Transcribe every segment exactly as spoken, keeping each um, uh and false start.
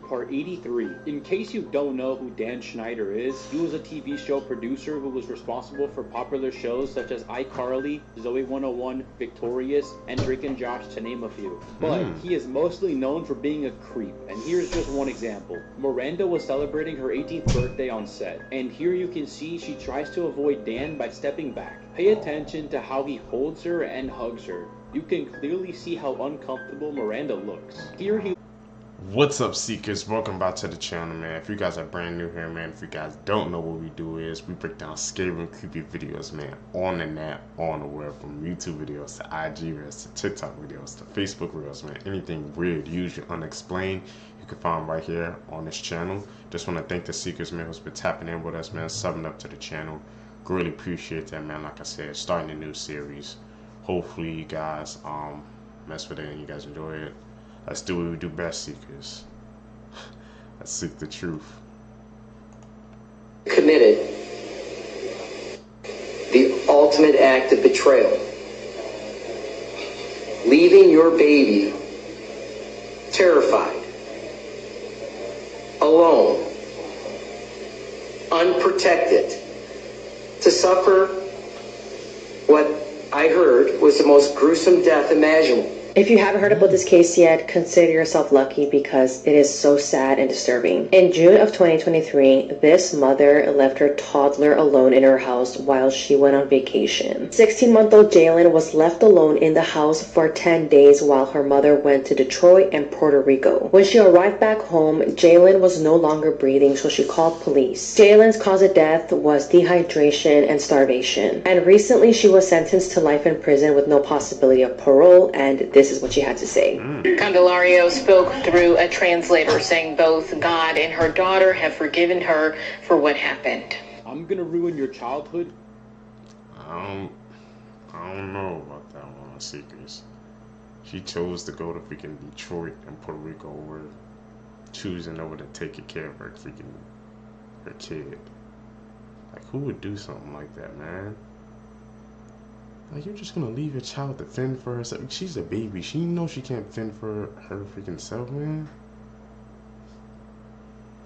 Part eighty-three. In case you don't know who Dan Schneider is, he was a T V show producer who was responsible for popular shows such as iCarly, Zoe one oh one, Victorious, and Drake and Josh, to name a few. But mm. he is mostly known for being a creep, and here's just one example. Miranda was celebrating her eighteenth birthday on set, and here you can see she tries to avoid Dan by stepping back. Pay attention to how he holds her and hugs her. You can clearly see how uncomfortable Miranda looks. Here he... What's up, Seekers? Welcome back to the channel, man. If you guys are brand new here, man, if you guys don't know what we do is, we break down scary and creepy videos, man, on the net, on the web, from YouTube videos to I G reels to TikTok videos to Facebook reels, man. Anything weird, usual, unexplained, you can find right here on this channel. Just want to thank the Seekers, man, who's been tapping in with us, man, subbing up to the channel. Really appreciate that, man. Like I said, starting a new series. Hopefully you guys um mess with it and you guys enjoy it. Let's do what we do best, Seekers. Let's seek the truth. Committed the ultimate act of betrayal. Leaving your baby terrified, alone, unprotected, to suffer what I heard was the most gruesome death imaginable. If you haven't heard about this case yet, consider yourself lucky because it is so sad and disturbing. In June of twenty twenty-three, this mother left her toddler alone in her house while she went on vacation. sixteen-month-old Jaylen was left alone in the house for ten days while her mother went to Detroit and Puerto Rico. When she arrived back home, Jaylen was no longer breathing, so she called police. Jaylen's cause of death was dehydration and starvation. And recently, she was sentenced to life in prison with no possibility of parole, and this This is what she had to say. Mm. Candelario spoke through a translator saying both God and her daughter have forgiven her for what happened. I'm gonna ruin your childhood. I don't, I don't know about that one, Seekers. She chose to go to freaking Detroit and Puerto Rico over choosing over to take care of her freaking her kid. Like, who would do something like that, man? Like, you're just gonna leave your child to fend for herself. She's a baby. She knows she can't fend for her freaking self, man.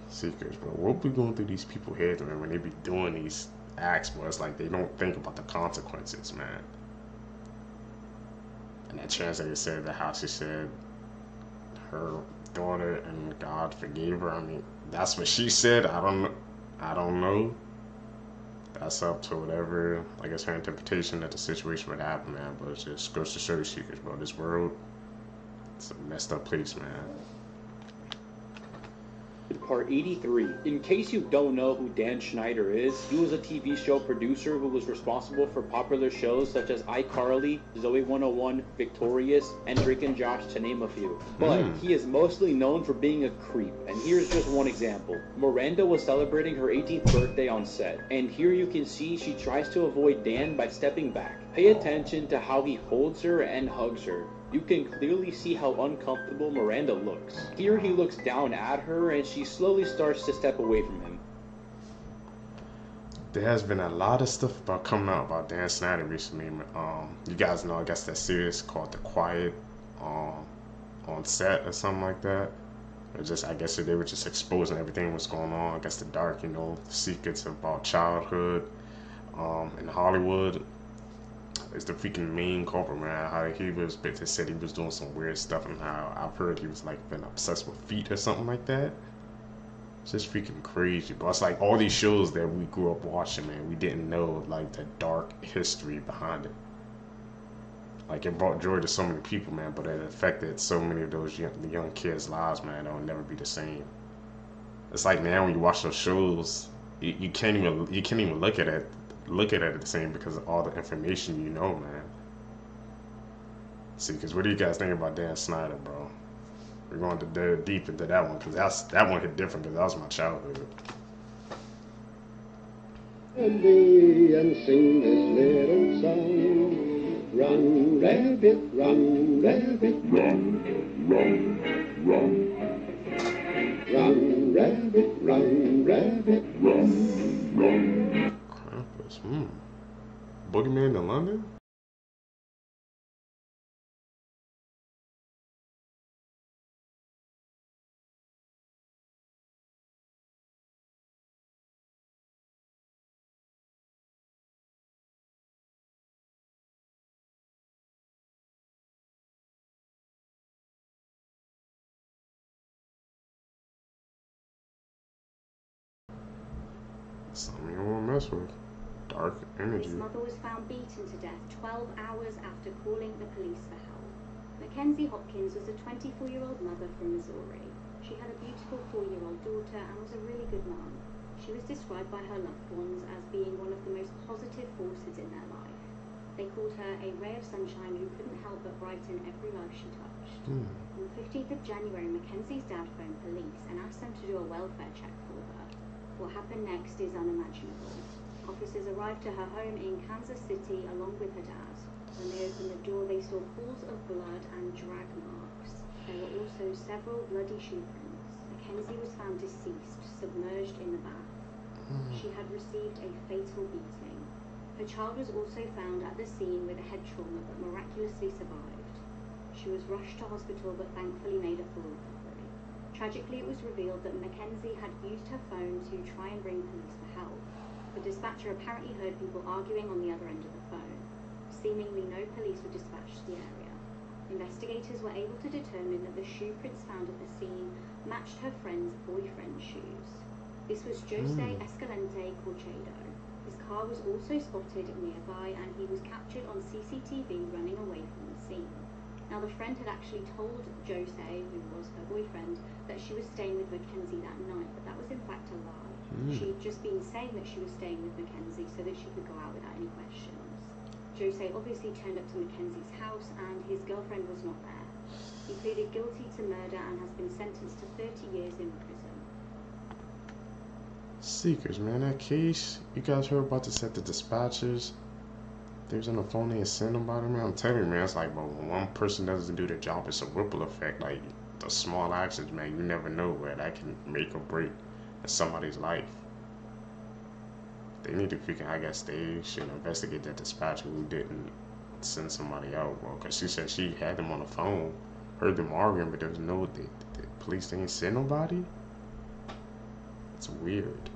Seekers, bro. What be going through these people's heads, man, when they be doing these acts, bro? It's like they don't think about the consequences, man. And that translator said that how she said her daughter and God forgave her. I mean, that's what she said. I don't know. I don't know. That's up to whatever, I guess, her interpretation that the situation would happen, man. But it just goes to show you, Seekers, bro. This world, it's a messed up place, man. Part eighty-three. In case you don't know who Dan Schneider is, he was a T V show producer who was responsible for popular shows such as iCarly, Zoe one oh one, Victorious, and Drake and Josh, to name a few. But mm. he is mostly known for being a creep, and here's just one example. Miranda was celebrating her eighteenth birthday on set, and here you can see she tries to avoid Dan by stepping back. Pay attention to how he holds her and hugs her. You can clearly see how uncomfortable Miranda looks. Here he looks down at her and she slowly starts to step away from him. There has been a lot of stuff about coming out about Dan Schneider recently. Um, you guys know, I guess, that series called The Quiet um, on Set or something like that. It was just, I guess they were just exposing everything that's going on. I guess the dark, you know, the secrets about childhood um, in Hollywood. It's the freaking main culprit, man. How he was, but they said he was doing some weird stuff, and how I've heard he was like been obsessed with feet or something like that. It's just freaking crazy, but it's like all these shows that we grew up watching, man, we didn't know like the dark history behind it. Like, it brought joy to so many people, man, but it affected so many of those young, the young kids' lives, man. They'll never be the same. It's like now when you watch those shows, you, you can't even you can't even look at it. Look at it the same because of all the information you know, man. See, because what do you guys think about Dan Schneider, bro? We're going to delve deep into that one because that's that one hit different because that was my childhood. And sing this little song. Run, rabbit, run, rabbit, run, run, run. Run, rabbit, run, rabbit, run, run. Hmm. Boogeyman in London? something you won't mess with. Dark energy. His mother was found beaten to death twelve hours after calling the police for help. Mackenzie Hopkins was a twenty-four-year-old mother from Missouri. She had a beautiful four-year-old daughter and was a really good mum. She was described by her loved ones as being one of the most positive forces in their life. They called her a ray of sunshine who couldn't help but brighten every life she touched. Mm. On the fifteenth of January, Mackenzie's dad phoned police and asked them to do a welfare check for her. What happened next is unimaginable. Officers arrived to her home in Kansas City along with her dad. When they opened the door, they saw pools of blood and drag marks. There were also several bloody shoe prints. Mackenzie was found deceased, submerged in the bath. Mm. She had received a fatal beating. Her child was also found at the scene with a head trauma but miraculously survived. She was rushed to hospital but thankfully made a full recovery. Tragically, it was revealed that Mackenzie had used her phone to try and ring police for help. The dispatcher apparently heard people arguing on the other end of the phone. Seemingly no police were dispatched to the area. Investigators were able to determine that the shoe prints found at the scene matched her friend's boyfriend's shoes. This was Jose mm. Escalante Corchado. His car was also spotted nearby and he was captured on C C T V running away from the scene. Now the friend had actually told Jose, who was her boyfriend, that she was staying with Mackenzie that night, but that was in fact a lie. Mm. She had just been saying that she was staying with Mackenzie so that she could go out without any questions. Jose obviously turned up to Mackenzie's house and his girlfriend was not there. He pleaded guilty to murder and has been sentenced to thirty years in prison. Seekers, man, that case, you guys heard about this at the dispatchers. They was on the phone, they sent them about them, man. I'm telling you, man, it's like, well, when one person doesn't do their job, it's a ripple effect. Like, the small actions, man, you never know where that can make or break in somebody's life. They need to figure, I guess they should investigate that dispatcher who didn't send somebody out, bro. Because she said she had them on the phone, heard them arguing, but there was no, the, the police didn't send nobody? It's weird.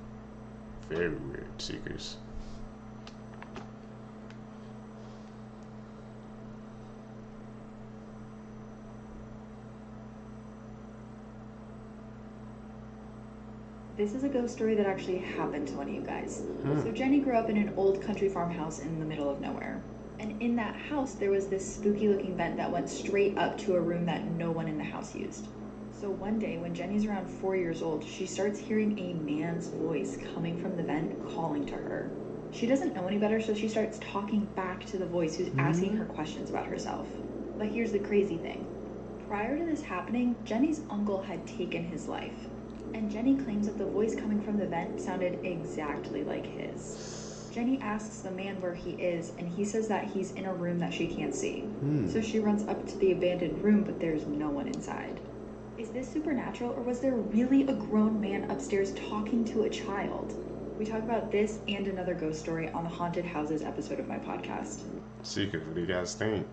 Very weird, Seekers. This is a ghost story that actually happened to one of you guys. Hmm. So Jenny grew up in an old country farmhouse in the middle of nowhere. And in that house, there was this spooky looking vent that went straight up to a room that no one in the house used. So one day, when Jenny's around four years old, she starts hearing a man's voice coming from the vent calling to her. She doesn't know any better, so she starts talking back to the voice who's mm-hmm. asking her questions about herself. But here's the crazy thing. Prior to this happening, Jenny's uncle had taken his life. And Jenny claims that the voice coming from the vent sounded exactly like his. Jenny asks the man where he is, and he says that he's in a room that she can't see. Mm. So she runs up to the abandoned room, but there's no one inside. Is this supernatural, or was there really a grown man upstairs talking to a child? We talk about this and another ghost story on the Haunted Houses episode of my podcast. Seekers, what do you guys think?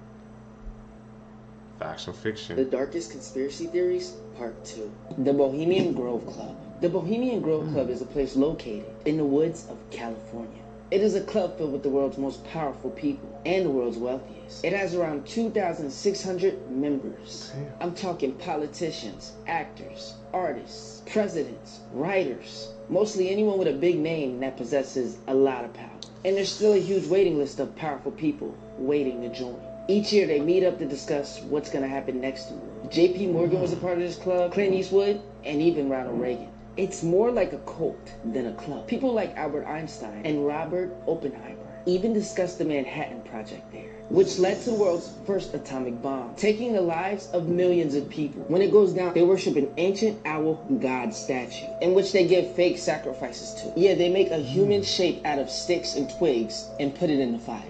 Facts or fiction? The Darkest Conspiracy Theories, Part two. The Bohemian Grove Club. The Bohemian Grove mm. Club is a place located in the woods of California. It is a club filled with the world's most powerful people and the world's wealthiest. It has around two thousand six hundred members. Damn. I'm talking politicians, actors, artists, presidents, writers, mostly anyone with a big name that possesses a lot of power. And there's still a huge waiting list of powerful people waiting to join. Each year, they meet up to discuss what's going to happen next year. J P Morgan was a part of this club, Clint Eastwood, and even Ronald Reagan. It's more like a cult than a club. People like Albert Einstein and Robert Oppenheimer even discussed the Manhattan Project there, which led to the world's first atomic bomb, taking the lives of millions of people. When it goes down, they worship an ancient owl god statue, in which they give fake sacrifices to. Yeah, they make a human shape out of sticks and twigs and put it in the fire.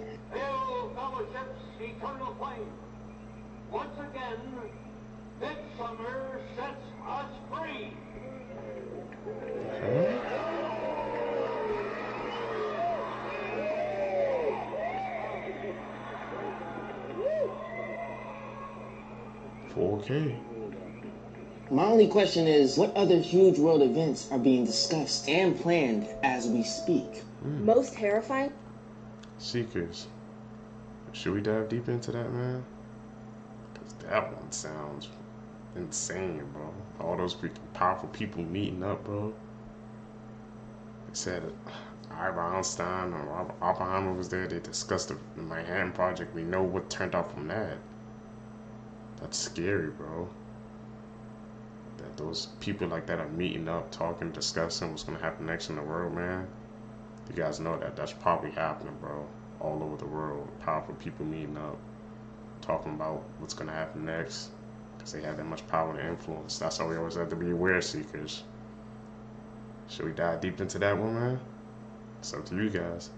Okay. My only question is, what other huge world events are being discussed and planned as we speak? Mm. Most terrifying? Seekers. Should we dive deep into that, man? Because that one sounds insane, bro. All those freaking powerful people meeting up, bro. They said Albert Einstein and Robert Oppenheimer was there. They discussed the, the Manhattan Project. We know what turned out from that. That's scary, bro. That those people like that are meeting up, talking, discussing what's going to happen next in the world, man. You guys know that. That's probably happening, bro. All over the world. Powerful people meeting up, talking about what's going to happen next. Because they have that much power to influence. That's why we always have to be aware seekers. Should we dive deep into that one, man? It's up to you guys.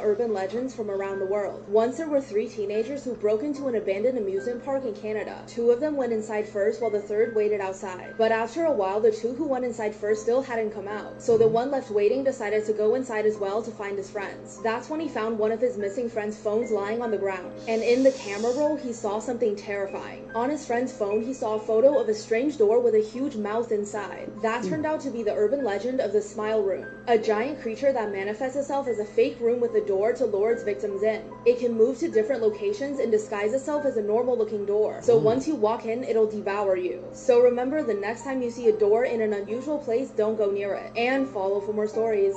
Urban legends from around the world. Once there were three teenagers who broke into an abandoned amusement park in Canada. Two of them went inside first while the third waited outside. But after a while, the two who went inside first still hadn't come out. So the one left waiting decided to go inside as well to find his friends. That's when he found one of his missing friend's phones lying on the ground. And in the camera roll, he saw something terrifying. On his friend's phone, he saw a photo of a strange door with a huge mouth inside. That turned out to be the urban legend of the Smile Room, a giant creature that manifests itself as a fake room with the door to lure its victims in. It can move to different locations and disguise itself as a normal looking door. So once you walk in, it'll devour you. So remember, the next time you see a door in an unusual place, don't go near it. And follow for more stories.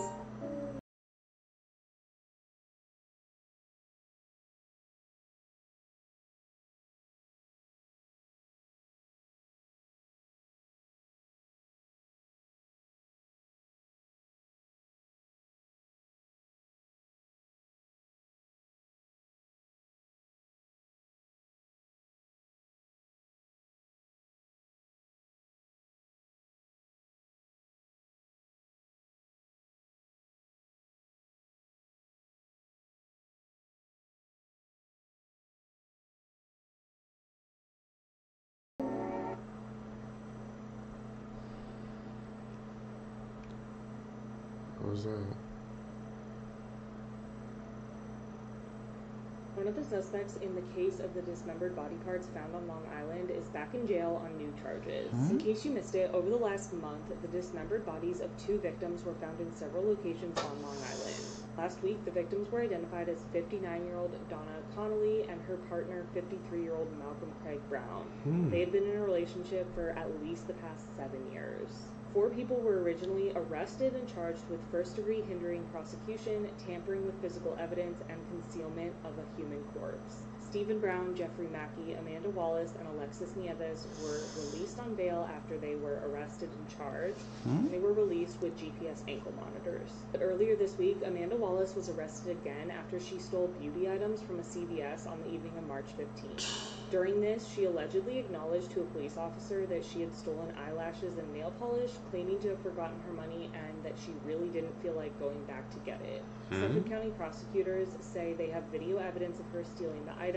One of the suspects in the case of the dismembered body parts found on Long Island is back in jail on new charges. Huh? In case you missed it, over the last month, the dismembered bodies of two victims were found in several locations on Long Island. Last week, the victims were identified as fifty-nine-year-old Donna Connolly and her partner, fifty-three-year-old Malcolm Craig Brown. Hmm. They had been in a relationship for at least the past seven years. Four people were originally arrested and charged with first-degree hindering prosecution, tampering with physical evidence, and concealment of a human corpse. Stephen Brown, Jeffrey Mackey, Amanda Wallace, and Alexis Nieves were released on bail after they were arrested and charged. Hmm? They were released with G P S ankle monitors. But earlier this week, Amanda Wallace was arrested again after she stole beauty items from a C V S on the evening of March fifteenth. During this, she allegedly acknowledged to a police officer that she had stolen eyelashes and nail polish, claiming to have forgotten her money and that she really didn't feel like going back to get it. Mm-hmm. Suffolk County prosecutors say they have video evidence of her stealing the items,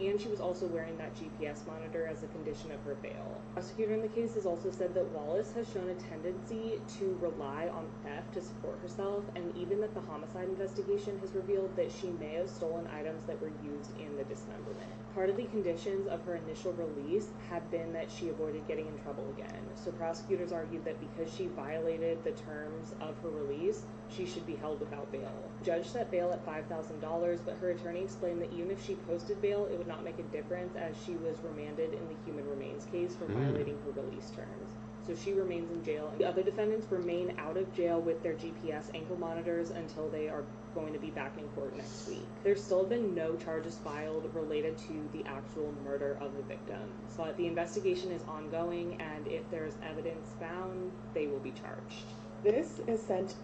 and she was also wearing that G P S monitor as a condition of her bail. The prosecutor in the case has also said that Wallace has shown a tendency to rely on theft to support herself, and even that the homicide investigation has revealed that she may have stolen items that were used in the dismemberment. Part of the conditions of her initial release had been that she avoided getting in trouble again. So prosecutors argued that because she violated the terms of her release, she should be held without bail. The judge set bail at five thousand dollars, but her attorney explained that even if she posted bail, it would not make a difference as she was remanded in the human remains case for violating her release terms. So she remains in jail. The other defendants remain out of jail with their G P S ankle monitors until they are going to be back in court next week. There still have been no charges filed related to the actual murder of the victim. But the investigation is ongoing, and if there's evidence found, they will be charged. This is sent...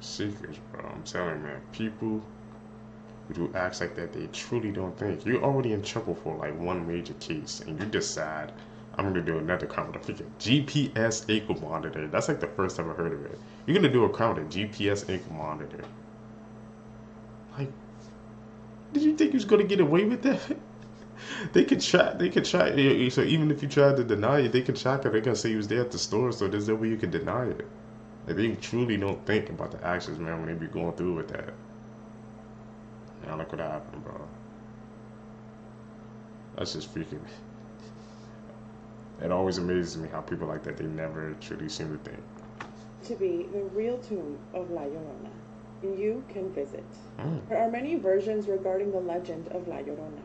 Seekers, bro. I'm telling you, man. People who do acts like that, they truly don't think. You're already in trouble for, like, one major case, and you decide... I'm going to do another crime with a freaking G P S ankle monitor. That's like the first time I heard of it. You're going to do a crime with a G P S ankle monitor. Like, did you think you was going to get away with that? They could try. They could try. So even if you tried to deny it, they could try because they're going to say you was there at the store. So there's no way you can deny it. Like, they truly don't think about the actions, man, when they be going through with that. Now look what happened, bro. That's just freaking... It always amazes me how people like that, they never truly seem to think. To be the real tomb of La Llorona, you can visit. Mm. There are many versions regarding the legend of La Llorona.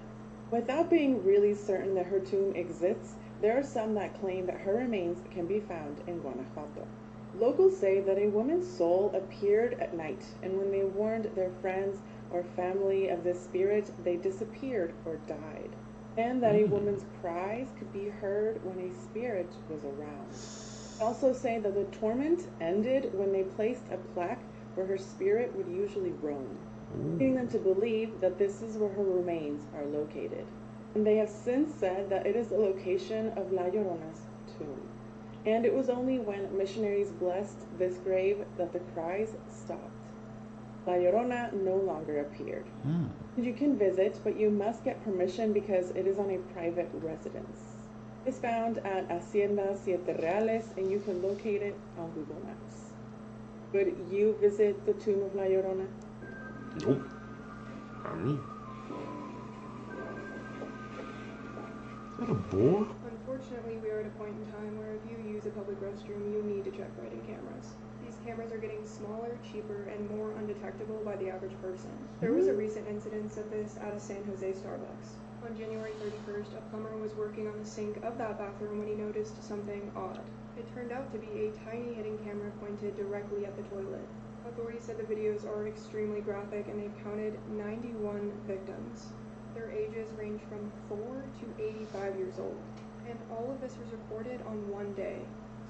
Without being really certain that her tomb exists, there are some that claim that her remains can be found in Guanajuato. Locals say that a woman's soul appeared at night, and when they warned their friends or family of this spirit, they disappeared or died, and that a woman's cries could be heard when a spirit was around. They also say that the torment ended when they placed a plaque where her spirit would usually roam, leading them to believe that this is where her remains are located. And they have since said that it is the location of La Llorona's tomb. And it was only when missionaries blessed this grave that the cries stopped. La Llorona no longer appeared. Mm. You can visit, but you must get permission because it is on a private residence. It's found at Hacienda Siete Reales, and you can locate it on Google Maps. Would you visit the tomb of La Llorona? Nope. Not me. Is that a boar? Unfortunately, we are at a point in time where if you use a public restroom, you need to check lighting cameras. These cameras are getting smaller, cheaper, and more undetectable by the average person. There was a recent incident of this at a San Jose Starbucks. On January thirty-first, a plumber was working on the sink of that bathroom when he noticed something odd. It turned out to be a tiny hidden camera pointed directly at the toilet. Authorities said the videos are extremely graphic, and they've counted ninety-one victims. Their ages range from four to eighty-five years old. And all of this was recorded on one day.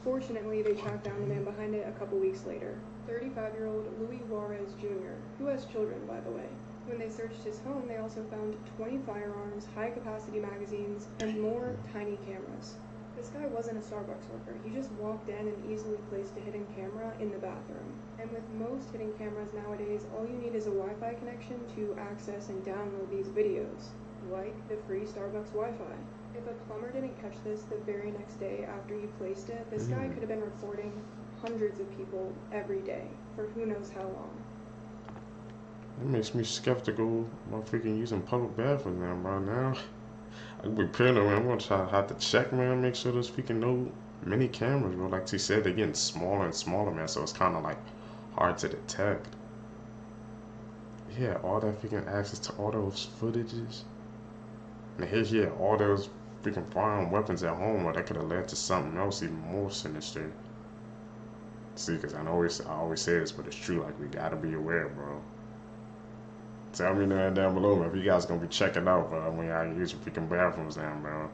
Fortunately, they tracked down the man behind it a couple weeks later, thirty-five-year-old Louis Juarez Junior, who has children, by the way. When they searched his home, they also found twenty firearms, high-capacity magazines, and more tiny cameras. This guy wasn't a Starbucks worker. He just walked in and easily placed a hidden camera in the bathroom. And with most hidden cameras nowadays, all you need is a Wi-Fi connection to access and download these videos, like the free Starbucks Wi-Fi. If a plumber didn't catch this the very next day after he placed it, this guy could have been recording hundreds of people every day for who knows how long. That makes me skeptical about freaking using public bathrooms now, by now. I'd be paranoid. I'm gonna try how to check, man, make sure there's freaking no mini cameras, bro. Like she said, they're getting smaller and smaller, man, so it's kinda like hard to detect. Yeah, all that freaking access to all those footages. And here she had all those freaking firearm weapons at home, or that could have led to something else even more sinister. See, because I always, I always say this, but it's true. Like, we gotta be aware, bro. Tell me that down below, man, if you guys gonna be checking out, bro, when y'all use your freaking bathrooms now, bro.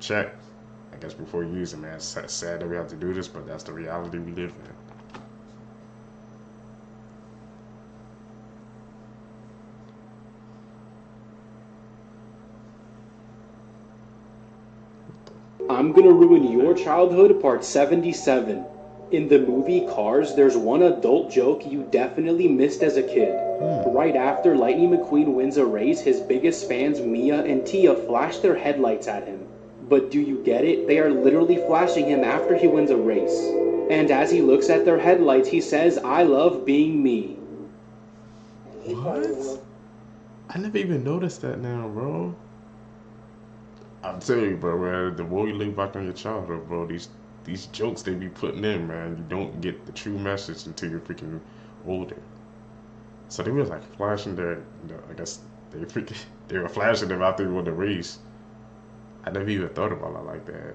Check. I guess before you use it, man. It's sad that we have to do this, but that's the reality we live in. I'm Gonna Ruin Your Childhood, part seventy-seven. In the movie Cars, there's one adult joke you definitely missed as a kid. Mm. Right after Lightning McQueen wins a race, his biggest fans, Mia and Tia, flash their headlights at him. But do you get it? They are literally flashing him after he wins a race. And as he looks at their headlights, he says, "I love being me." What? I never even noticed that now, bro. I'm telling you, bro, man, the more you look back on your childhood, bro, these these jokes they be putting in, man, you don't get the true message until you're freaking older. So they were like flashing their, you know, I guess they freaking they were flashing them after they won the race. I never even thought about it like that.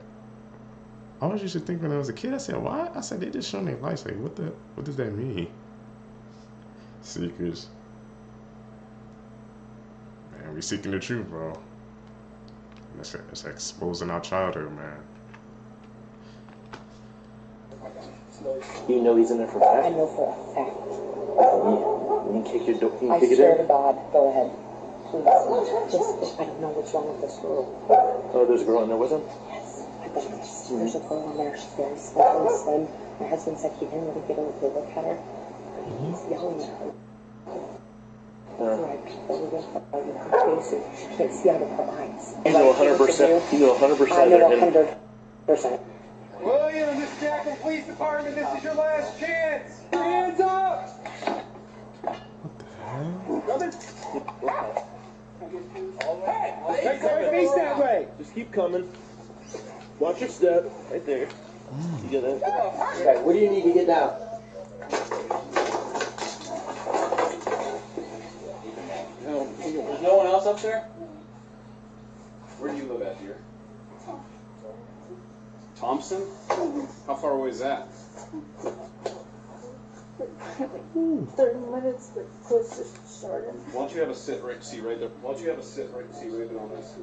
I always used to think when I was a kid, I said, "Why?" I said, "They just showing their lights. Like, what the? What does that mean?" Seekers, man, we seeking the truth, bro. It's, it's exposing our childhood, man. You know he's in there for a fact? I know for a fact. Oh, yeah. You kick your door. I swear to God, go ahead. Please. Just, I don't know what's wrong with this girl. Oh, there's a girl in there with him? Yes. I bet there's, there's a girl in there. She's very slim, slim. My husband said he didn't really get a good look at her. He's yelling at her. Yeah. Right, people are just fighting her faces. She can't see out of her eyes. You know one hundred percent. You know one hundred percent. I know one hundred percent. Williams, it's Jack from Police Department. This is your last chance. Hands up! What the hell? Coming. Hey! Make her face that way. Just keep coming. Watch your step. Right there. Mm. You get it? Okay, what do you need to get down? There's no one else up there? Where do you live at, dear? Thompson. Thompson? How far away is that? thirty minutes, but close to starting. Why don't you have a sit right see right there? Why don't you have a sit right see right there on this?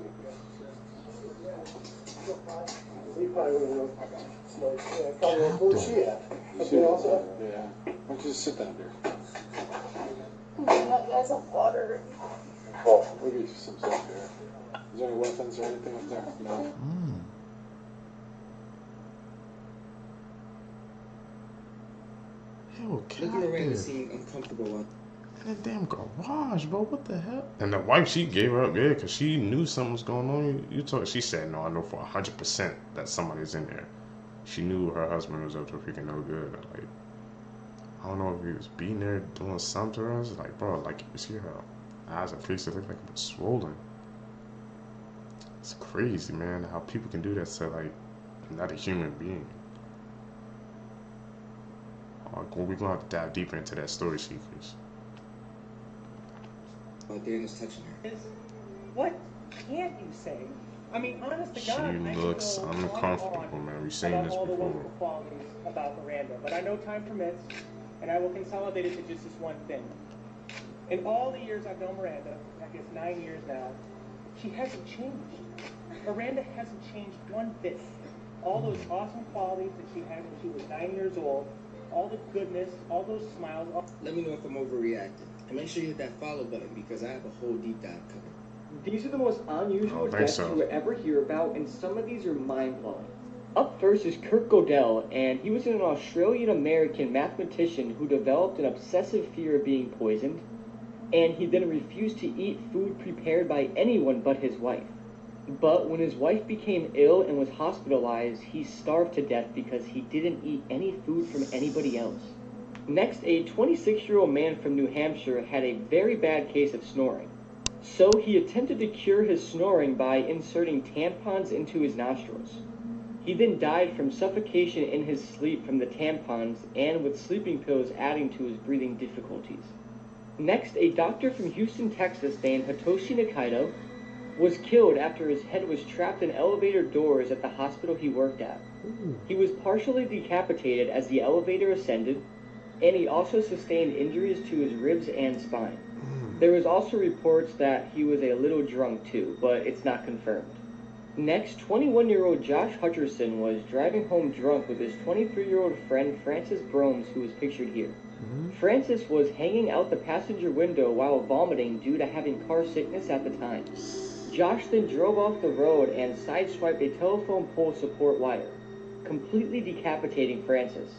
He probably would have like, yeah, probably where she at. Yeah. Why don't you just sit down there? That guy's on water. Oh, we'll get you some stuff here. Is there any weapons or anything up there? No. Mm. Look at the rain seeing uncomfortable. In that damn garage, bro. What the hell? And the wife, she gave her up, yeah, because she knew something was going on. You, you told, she said, no, I know for one hundred percent that somebody's in there. She knew her husband was up to freaking no good. Like, I don't know if he was beating her, doing something to us. Like, bro, like, you see her eyes and face, it looked like it was swollen. It's crazy, man, how people can do that to, like, another human being. We're gonna have to dive deeper into that story, Seekers. Oh, Dan is touching her. What can't you say? I mean, honest to God, she looks uncomfortable, man. We've seen this before. All the wonderful qualities about Miranda, but I know time permits, and I will consolidate it to just this one thing. In all the years I've known Miranda, I guess nine years now, she hasn't changed. Miranda hasn't changed one bit. All those awesome qualities that she had when she was nine years old. All the goodness, all those smiles. All Let me know if I'm overreacting. And make sure you hit that follow button because I have a whole deep dive coming. These are the most unusual deaths so. you would ever hear about, and some of these are mind-blowing. Up first is Kurt Godel, and he was an Australian-American mathematician who developed an obsessive fear of being poisoned, and he then refused to eat food prepared by anyone but his wife. But when his wife became ill and was hospitalized, he starved to death because he didn't eat any food from anybody else. Next, a twenty-six-year-old man from New Hampshire had a very bad case of snoring. So he attempted to cure his snoring by inserting tampons into his nostrils. He then died from suffocation in his sleep from the tampons and with sleeping pills adding to his breathing difficulties. Next, a doctor from Houston, Texas named Hitoshi Nakaido was killed after his head was trapped in elevator doors at the hospital he worked at. Ooh. He was partially decapitated as the elevator ascended, and he also sustained injuries to his ribs and spine. Ooh. There was also reports that he was a little drunk too, but it's not confirmed. Next, twenty-one-year-old Josh Hutcherson was driving home drunk with his twenty-three-year-old friend Francis Bromes, who is pictured here. Mm-hmm. Francis was hanging out the passenger window while vomiting due to having car sickness at the time. Josh then drove off the road and sideswiped a telephone pole support wire, completely decapitating Francis.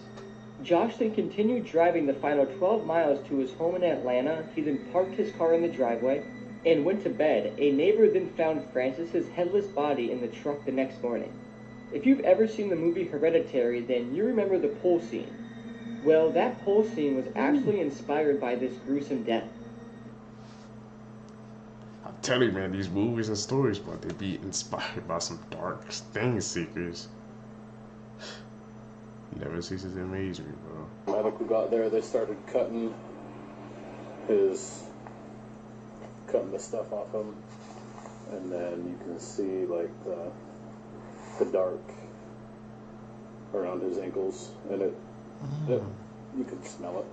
Josh then continued driving the final twelve miles to his home in Atlanta. He then parked his car in the driveway and went to bed. A neighbor then found Francis's headless body in the truck the next morning. If you've ever seen the movie Hereditary, then you remember the pole scene. Well, that pole scene was actually inspired by this gruesome death. Tell you, man, these movies and stories, but they be inspired by some dark things, Seekers. Never ceases to amaze me, bro. Medical got there, they started cutting his, cutting the stuff off him, and then you can see like the, the dark around his ankles, and it, mm. it you can smell it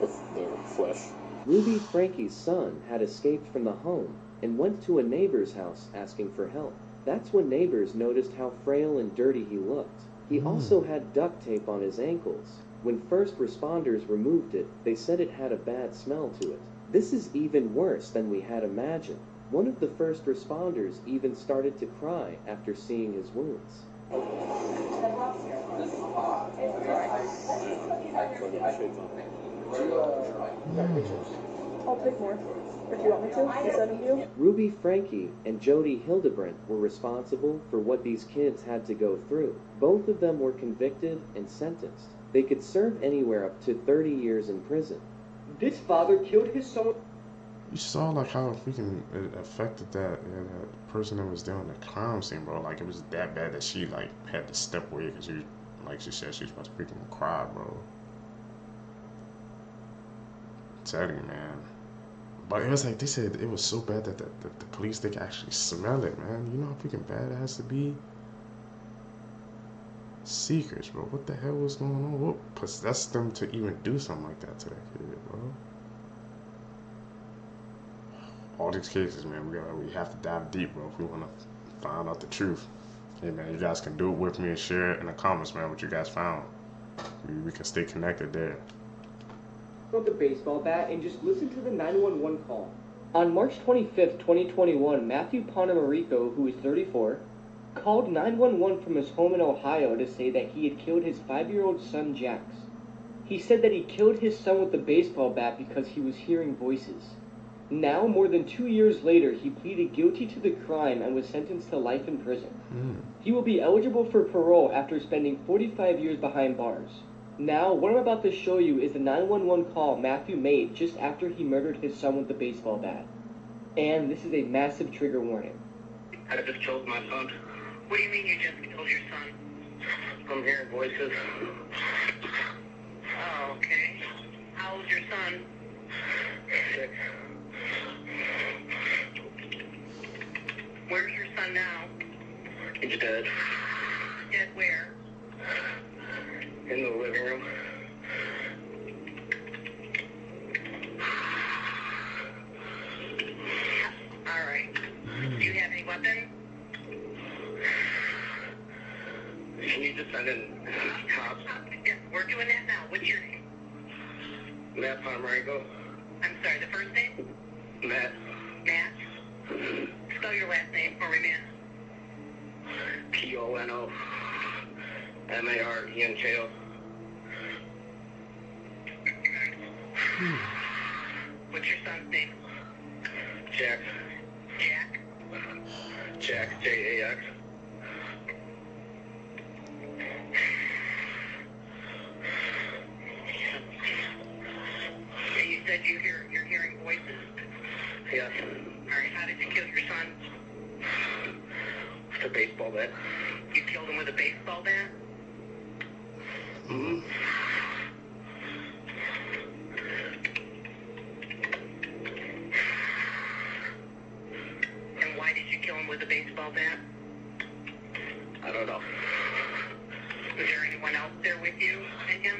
with the flesh. Ruby Frankie's son had escaped from the home and went to a neighbor's house asking for help. That's when neighbors noticed how frail and dirty he looked. He mm. also had duct tape on his ankles. When first responders removed it, they said it had a bad smell to it. This is even worse than we had imagined. One of the first responders even started to cry after seeing his wounds. I'll pick more. Or do you want me to? Is that a deal? Ruby Frankie and Jody Hildebrand were responsible for what these kids had to go through. Both of them were convicted and sentenced. They could serve anywhere up to thirty years in prison. This father killed his son. You saw like how freaking it affected that, you know, that person that was there on the crime scene, bro. Like it was that bad that she like had to step away because she, like she said, she was about to freaking cry, bro. Tell you, man, but it was like they said it was so bad that the, the, the police they could actually smell it, man. You know how freaking bad it has to be. Seekers, bro. What the hell was going on? What possessed them to even do something like that to that kid, bro? All these cases, man, we gotta, we have to dive deep, bro, if we want to find out the truth. Hey, man, you guys can do it with me and share it in the comments, man, what you guys found. We, we can stay connected there. With the baseball bat and just listen to the nine one one call. On March twenty-fifth, twenty twenty-one, Matthew Ponamarico, who is thirty-four, called nine one one from his home in Ohio to say that he had killed his five-year-old son, Jax. He said that he killed his son with the baseball bat because he was hearing voices. Now, more than two years later, he pleaded guilty to the crime and was sentenced to life in prison. Mm. He will be eligible for parole after spending forty-five years behind bars. Now, what I'm about to show you is the nine one one call Matthew made just after he murdered his son with the baseball bat. And this is a massive trigger warning. I just killed my son. What do you mean you just killed your son? I'm hearing voices. Oh, okay. How old's your son? Six. Where's your son now? He's dead. Dead where? In the living room. All right. Do you have any weapon? Can you just send in cops? Yeah, we're doing that now. What's your name? Matt Pomerango. I'm sorry, the first name? Matt. Matt? Spell your last name for me, Matt. P O N O. M A R E N K O. What's your son's name? Jack. Jack? Jack, J A X. And you said you hear, you're hearing voices? Yes. All right, how did you kill your son? With a baseball bat. You killed him with a baseball bat? Mm-hmm. And why did you kill him with a baseball bat? I don't know. Was there anyone else there with you and him?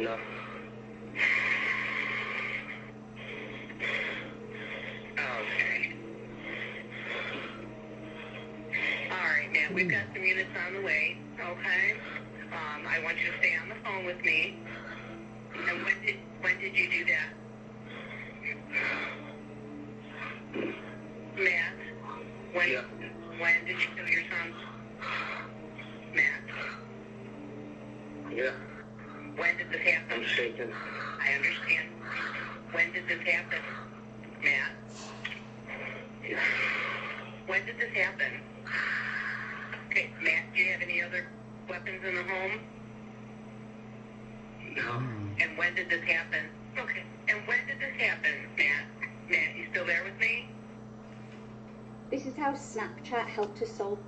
No. Okay. All right, now we've got some units on the way, okay? Um, I want you to stay on the phone with me. And when did, when did you do that? Matt? When, yeah. When did you kill your son? Matt? Yeah. When did this happen? I'm shaking. I understand. When did this happen? Matt? Yeah. When did this happen? Okay, Matt, do you have any other weapons in the home? No. And when did this happen? Okay. And when did this happen, Matt? Matt, you still there with me? This is how Snapchat helped us solve.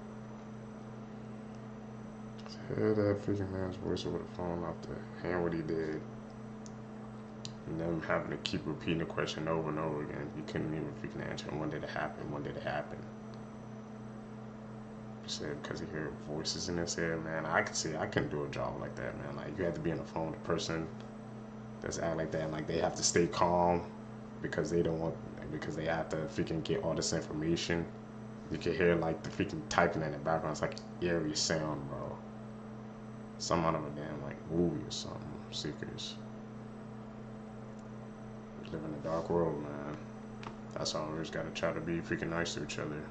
Hear that freaking man's voice over the phone after hearing what he did. And then having to keep repeating the question over and over again. You couldn't even freaking answer him. When did it happen? When did it happen? Said because you hear voices in this air, man. I can see I couldn't do a job like that, man. Like, you have to be on the phone with a person that's act like that, and like they have to stay calm because they don't want, because they have to freaking get all this information. You can hear like the freaking typing in the background. It's like eerie sound, bro. Some out of a damn like movie or something. Seekers. We live in a dark world, man. That's all. We just gotta try to be freaking nice to each other.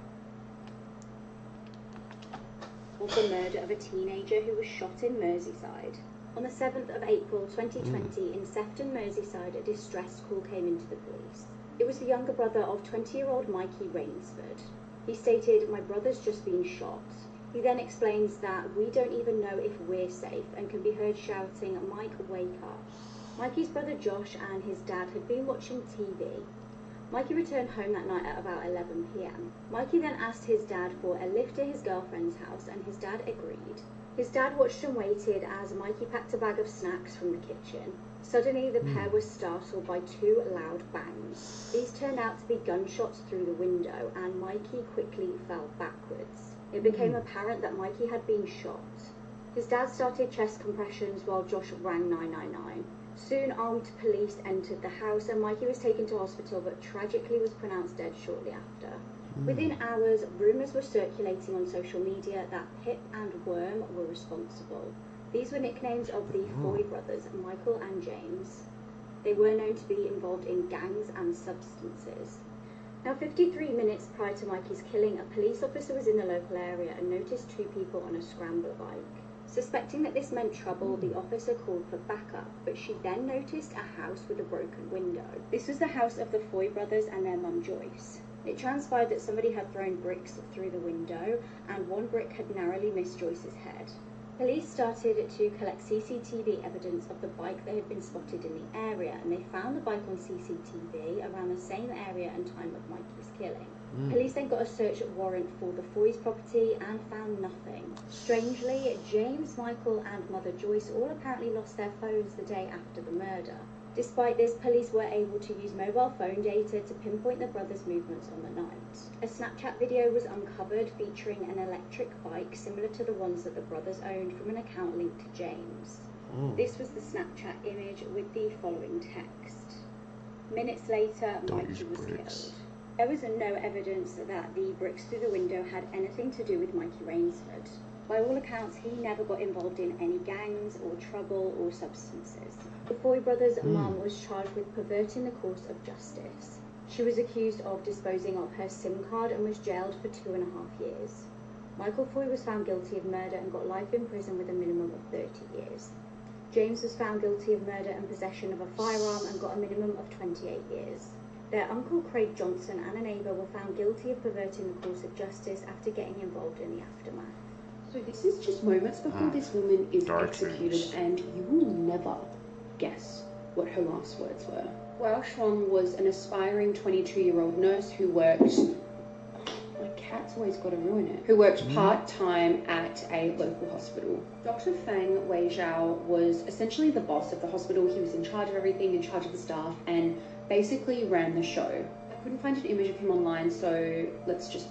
The murder of a teenager who was shot in Merseyside. On the seventh of April twenty twenty, mm. in Sefton, Merseyside, a distress call came into the police. It was the younger brother of twenty-year-old Mikey Rainsford. He stated, "My brother's just been shot." He then explains that we don't even know if we're safe and can be heard shouting, "Mike, wake up." Mikey's brother Josh and his dad had been watching T V. Mikey returned home that night at about eleven p m Mikey then asked his dad for a lift to his girlfriend's house, and his dad agreed. His dad watched and waited as Mikey packed a bag of snacks from the kitchen. Suddenly, the pair were startled by two loud bangs. These turned out to be gunshots through the window, and Mikey quickly fell backwards. It became apparent that Mikey had been shot. His dad started chest compressions while Josh rang nine nine nine. Soon, armed police entered the house and Mikey was taken to hospital but tragically was pronounced dead shortly after. Mm. Within hours, rumours were circulating on social media that Pip and Worm were responsible. These were nicknames of the oh. Foy brothers, Michael and James. They were known to be involved in gangs and substances. Now, fifty-three minutes prior to Mikey's killing, a police officer was in the local area and noticed two people on a scrambler bike. Suspecting that this meant trouble, the officer called for backup, but she then noticed a house with a broken window. This was the house of the Foy brothers and their mum Joyce. It transpired that somebody had thrown bricks through the window, and one brick had narrowly missed Joyce's head. Police started to collect C C T V evidence of the bike that had been spotted in the area, and they found the bike on C C T V around the same area and time of Mikey's killing. Mm. Police then got a search warrant for the Foy's property and found nothing. Strangely, James, Michael and Mother Joyce all apparently lost their phones the day after the murder. Despite this, police were able to use mobile phone data to pinpoint the brothers' movements on the night. A Snapchat video was uncovered featuring an electric bike similar to the ones that the brothers owned from an account linked to James. Oh. This was the Snapchat image with the following text. Minutes later, Mikey was killed. There was no evidence that the bricks through the window had anything to do with Mikey Rainsford. By all accounts, he never got involved in any gangs or trouble or substances. The Foy brothers' mm. mum was charged with perverting the course of justice. She was accused of disposing of her SIM card and was jailed for two and a half years. Michael Foy was found guilty of murder and got life in prison with a minimum of thirty years. James was found guilty of murder and possession of a firearm and got a minimum of twenty-eight years. Their uncle Craig Johnson and a neighbour were found guilty of perverting the course of justice after getting involved in the aftermath. So this is just moments before ah, this woman is executed, things. And you will never guess what her last words were. Guo Shuang was an aspiring twenty-two-year-old nurse who worked... My cat's always got to ruin it. Who worked part-time at a local hospital. Doctor Feng Weizhao was essentially the boss of the hospital. He was in charge of everything, in charge of the staff, and basically ran the show. I couldn't find an image of him online, so let's just...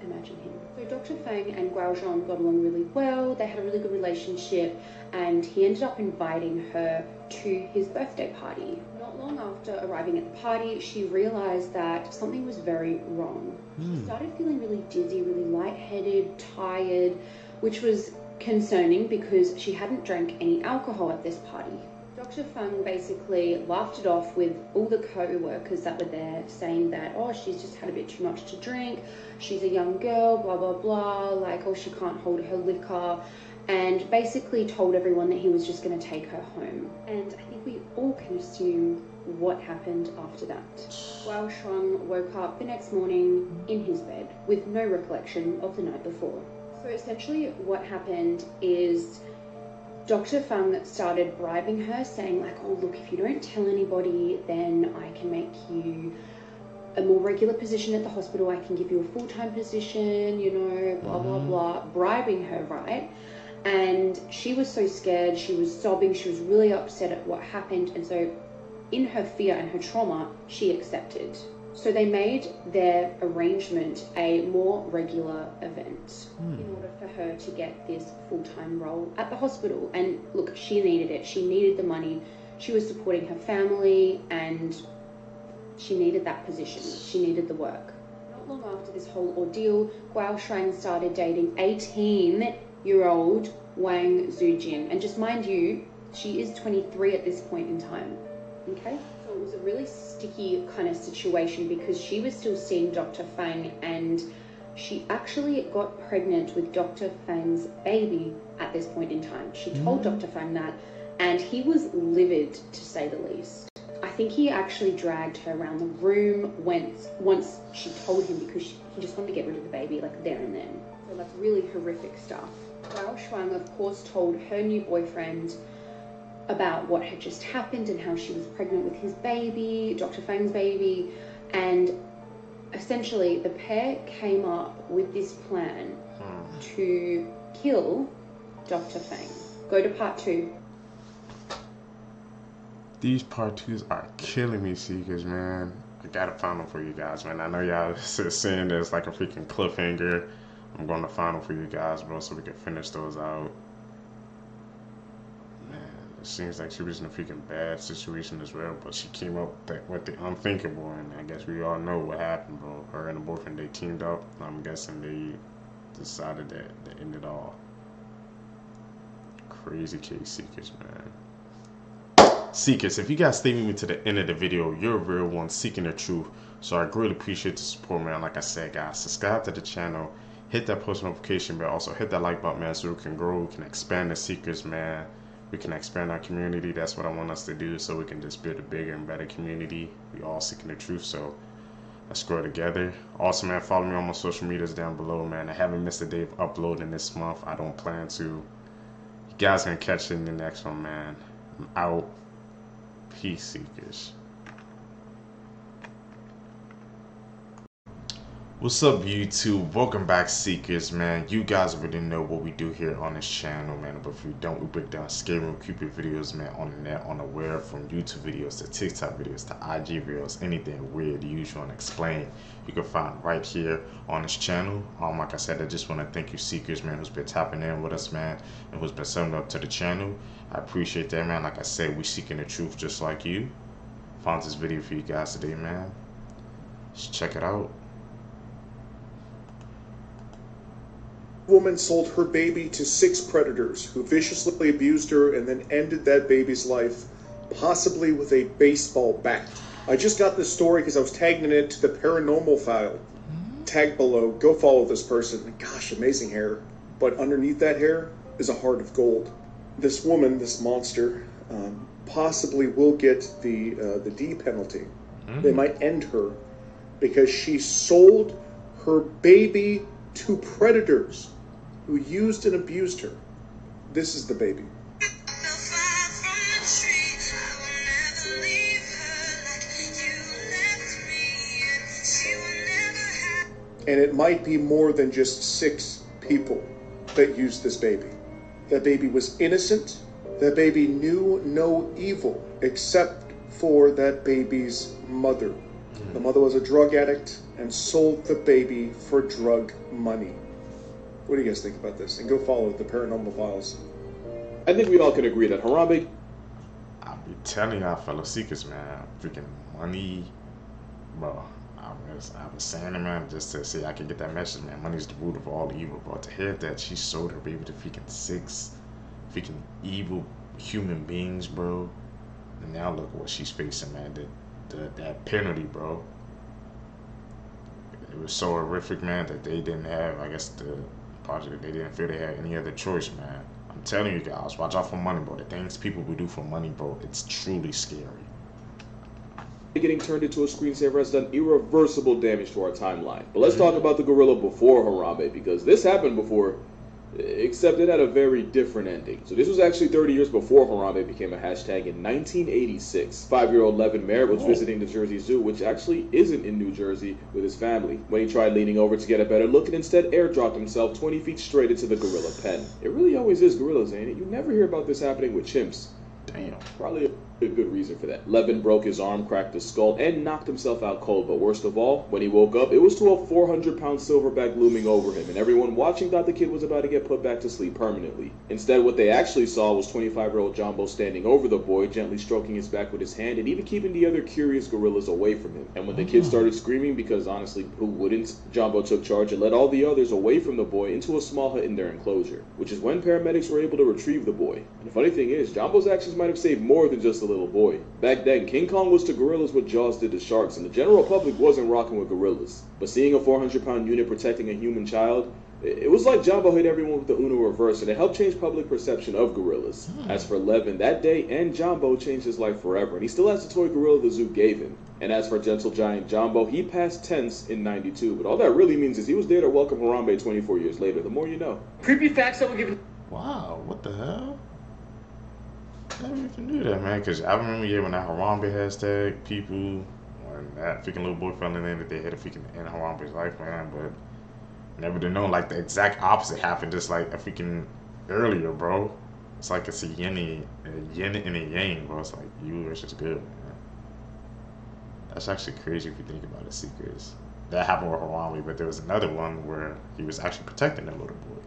imagine him. So Doctor Feng and Guo Shuang got along really well, they had a really good relationship, and he ended up inviting her to his birthday party. Not long after arriving at the party, she realised that something was very wrong. Mm. She started feeling really dizzy, really lightheaded, tired, which was concerning because she hadn't drank any alcohol at this party. Doctor Feng basically laughed it off with all the co-workers that were there, saying that, oh, she's just had a bit too much to drink, she's a young girl, blah, blah, blah, like, oh, she can't hold her liquor, and basically told everyone that he was just going to take her home. And I think we all can assume what happened after that. Guo Shuang woke up the next morning in his bed with no recollection of the night before. So essentially what happened is... Doctor Feng started bribing her, saying like, oh look, if you don't tell anybody, then I can make you a more regular position at the hospital, I can give you a full-time position, you know, blah, blah, blah, bribing her, right? And she was so scared, she was sobbing, she was really upset at what happened, and so in her fear and her trauma, she accepted. So they made their arrangement a more regular event mm. in order for her to get this full-time role at the hospital. And look, she needed it. She needed the money. She was supporting her family and she needed that position. She needed the work. Not long after this whole ordeal, Guo Shuang started dating eighteen-year-old Wang Zujin. And just mind you, she is twenty-three at this point in time. Okay? It was a really sticky kind of situation because she was still seeing Doctor Feng and she actually got pregnant with Doctor Feng's baby at this point in time. She told mm. Doctor Feng that and he was livid to say the least. I think he actually dragged her around the room once, once she told him because she, he just wanted to get rid of the baby like there and then. So that's really horrific stuff. Guo Shuang of course told her new boyfriend about what had just happened and how she was pregnant with his baby, Doctor Feng's baby, and essentially the pair came up with this plan to kill Doctor Feng. Go to part two. These part twos are killing me, Seekers, man. I gotta find them for you guys, man. I know y'all are saying there's like a freaking cliffhanger. I'm going to find them for you guys, bro, so we can finish those out. It seems like she was in a freaking bad situation as well, but she came up with the unthinkable, and I guess we all know what happened, bro. Her and the boyfriend, they teamed up. I'm guessing they decided that to end it all. Crazy case seekers, man. Seekers, if you guys stay with me to the end of the video, you're a real one seeking the truth. So I greatly appreciate the support, man. Like I said, guys, subscribe to the channel, hit that post notification bell, also hit that like button, man, so we can grow, we can expand the seekers, man. We can expand our community. That's what I want us to do, so we can just build a bigger and better community. We all seeking the truth, so let's grow together. Also, man, follow me on my social medias down below, man. I haven't missed a day of uploading this month. I don't plan to. You guys gonna catch it in the next one, man. I'm out. Peace, seekers. What's up, YouTube? Welcome back, seekers, man. You guys already know what we do here on this channel, man. But if you don't, we break down scary and creepy videos, man, on the net, on the web, from YouTube videos to TikTok videos to I G videos, anything weird, usual, and explained. You can find right here on this channel. Um, like I said, I just want to thank you, seekers, man, who's been tapping in with us, man, and who's been subbing up to the channel. I appreciate that, man. Like I said, we seeking the truth just like you. Found this video for you guys today, man. Let's check it out. Woman sold her baby to six predators who viciously abused her and then ended that baby's life, possibly with a baseball bat. I just got this story because I was tagging it to the Paranormal File. Tag below, go follow this person. Gosh, amazing hair. But underneath that hair is a heart of gold. This woman, this monster, um, possibly will get the, uh, the D penalty. Mm-hmm. They might end her because she sold her baby to predators who used and abused her. This is the baby. And it might be more than just six people that used this baby. That baby was innocent. That baby knew no evil except for that baby's mother. The mother was a drug addict and sold the baby for drug money. What do you guys think about this? And go follow the Paranormal Files. I think we all can agree that Harambe... I'll be telling y'all, fellow seekers, man, freaking money. Bro, I was, I was saying it, man, just to see I can get that message, man. Money's the root of all evil, bro. To hear that she sold her baby to freaking six freaking evil human beings, bro. And now look what she's facing, man. That The, that penalty, bro. It was so horrific, man, that they didn't have, I guess, the project, they didn't feel they had any other choice, man. I'm telling you guys, watch out for money, bro. The things people will do for money, bro, it's truly scary. Getting turned into a screensaver has done irreversible damage to our timeline. But let's mm-hmm. talk about the gorilla before Harambe, because this happened before, except it had a very different ending. So this was actually thirty years before Harambe became a hashtag in nineteen eighty-six. Five-year-old Levin Merritt was visiting the Jersey Zoo, which actually isn't in New Jersey, with his family, when he tried leaning over to get a better look and instead airdropped himself twenty feet straight into the gorilla pen. It really always is gorillas, ain't it? You never hear about this happening with chimps. Damn. Probably a good reason for that. Levin broke his arm, cracked his skull, and knocked himself out cold. But worst of all, when he woke up, it was to a four hundred pound silverback looming over him, and everyone watching thought the kid was about to get put back to sleep permanently. Instead, what they actually saw was twenty-five-year-old Jambo standing over the boy, gently stroking his back with his hand, and even keeping the other curious gorillas away from him. And when the kid started screaming, because honestly, who wouldn't, Jambo took charge and led all the others away from the boy into a small hut in their enclosure, which is when paramedics were able to retrieve the boy. And the funny thing is, Jambo's actions might have saved more than just a little boy. Back then, King Kong was to gorillas what Jaws did to sharks, and the general public wasn't rocking with gorillas. But seeing a four hundred pound unit protecting a human child, it was like Jambo hit everyone with the Uno reverse, and it helped change public perception of gorillas. As for Levin, that day and Jambo changed his life forever, and he still has the toy gorilla the zoo gave him. And as for gentle giant Jambo, he passed tense in ninety-two, but all that really means is he was there to welcome Harambe twenty-four years later. The more you know. Creepy facts that were given. Wow, what the hell? I never even knew that, man, because I remember, yeah, when that Harambe hashtag, people, when that freaking little boy fell in there, that they had a freaking end Harambe's life, man, but never to know, like, the exact opposite happened just, like, a freaking earlier, bro. It's like it's a yin, a yin and a yang, bro. It's like, you versus good, man. That's actually crazy if you think about it, seekers. That happened with Harambe, but there was another one where he was actually protecting that little boy.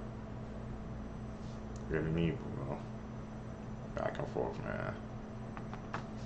Really mean, bro. Back and forth, man.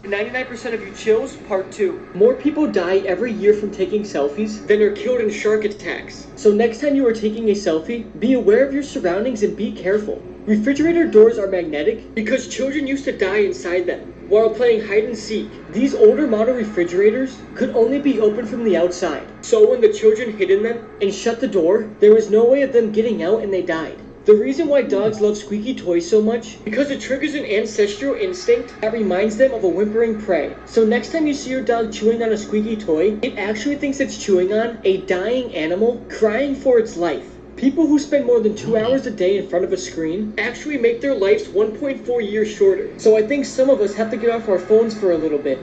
ninety-nine percent of you chills, part two. More people die every year from taking selfies than are killed in shark attacks. So next time you are taking a selfie, be aware of your surroundings and be careful. Refrigerator doors are magnetic because children used to die inside them while playing hide and seek. These older model refrigerators could only be opened from the outside. So when the children hid in them and shut the door, there was no way of them getting out and they died. The reason why dogs love squeaky toys so much, because it triggers an ancestral instinct that reminds them of a whimpering prey. So next time you see your dog chewing on a squeaky toy, it actually thinks it's chewing on a dying animal crying for its life. People who spend more than two hours a day in front of a screen actually make their lives one point four years shorter. So I think some of us have to get off our phones for a little bit.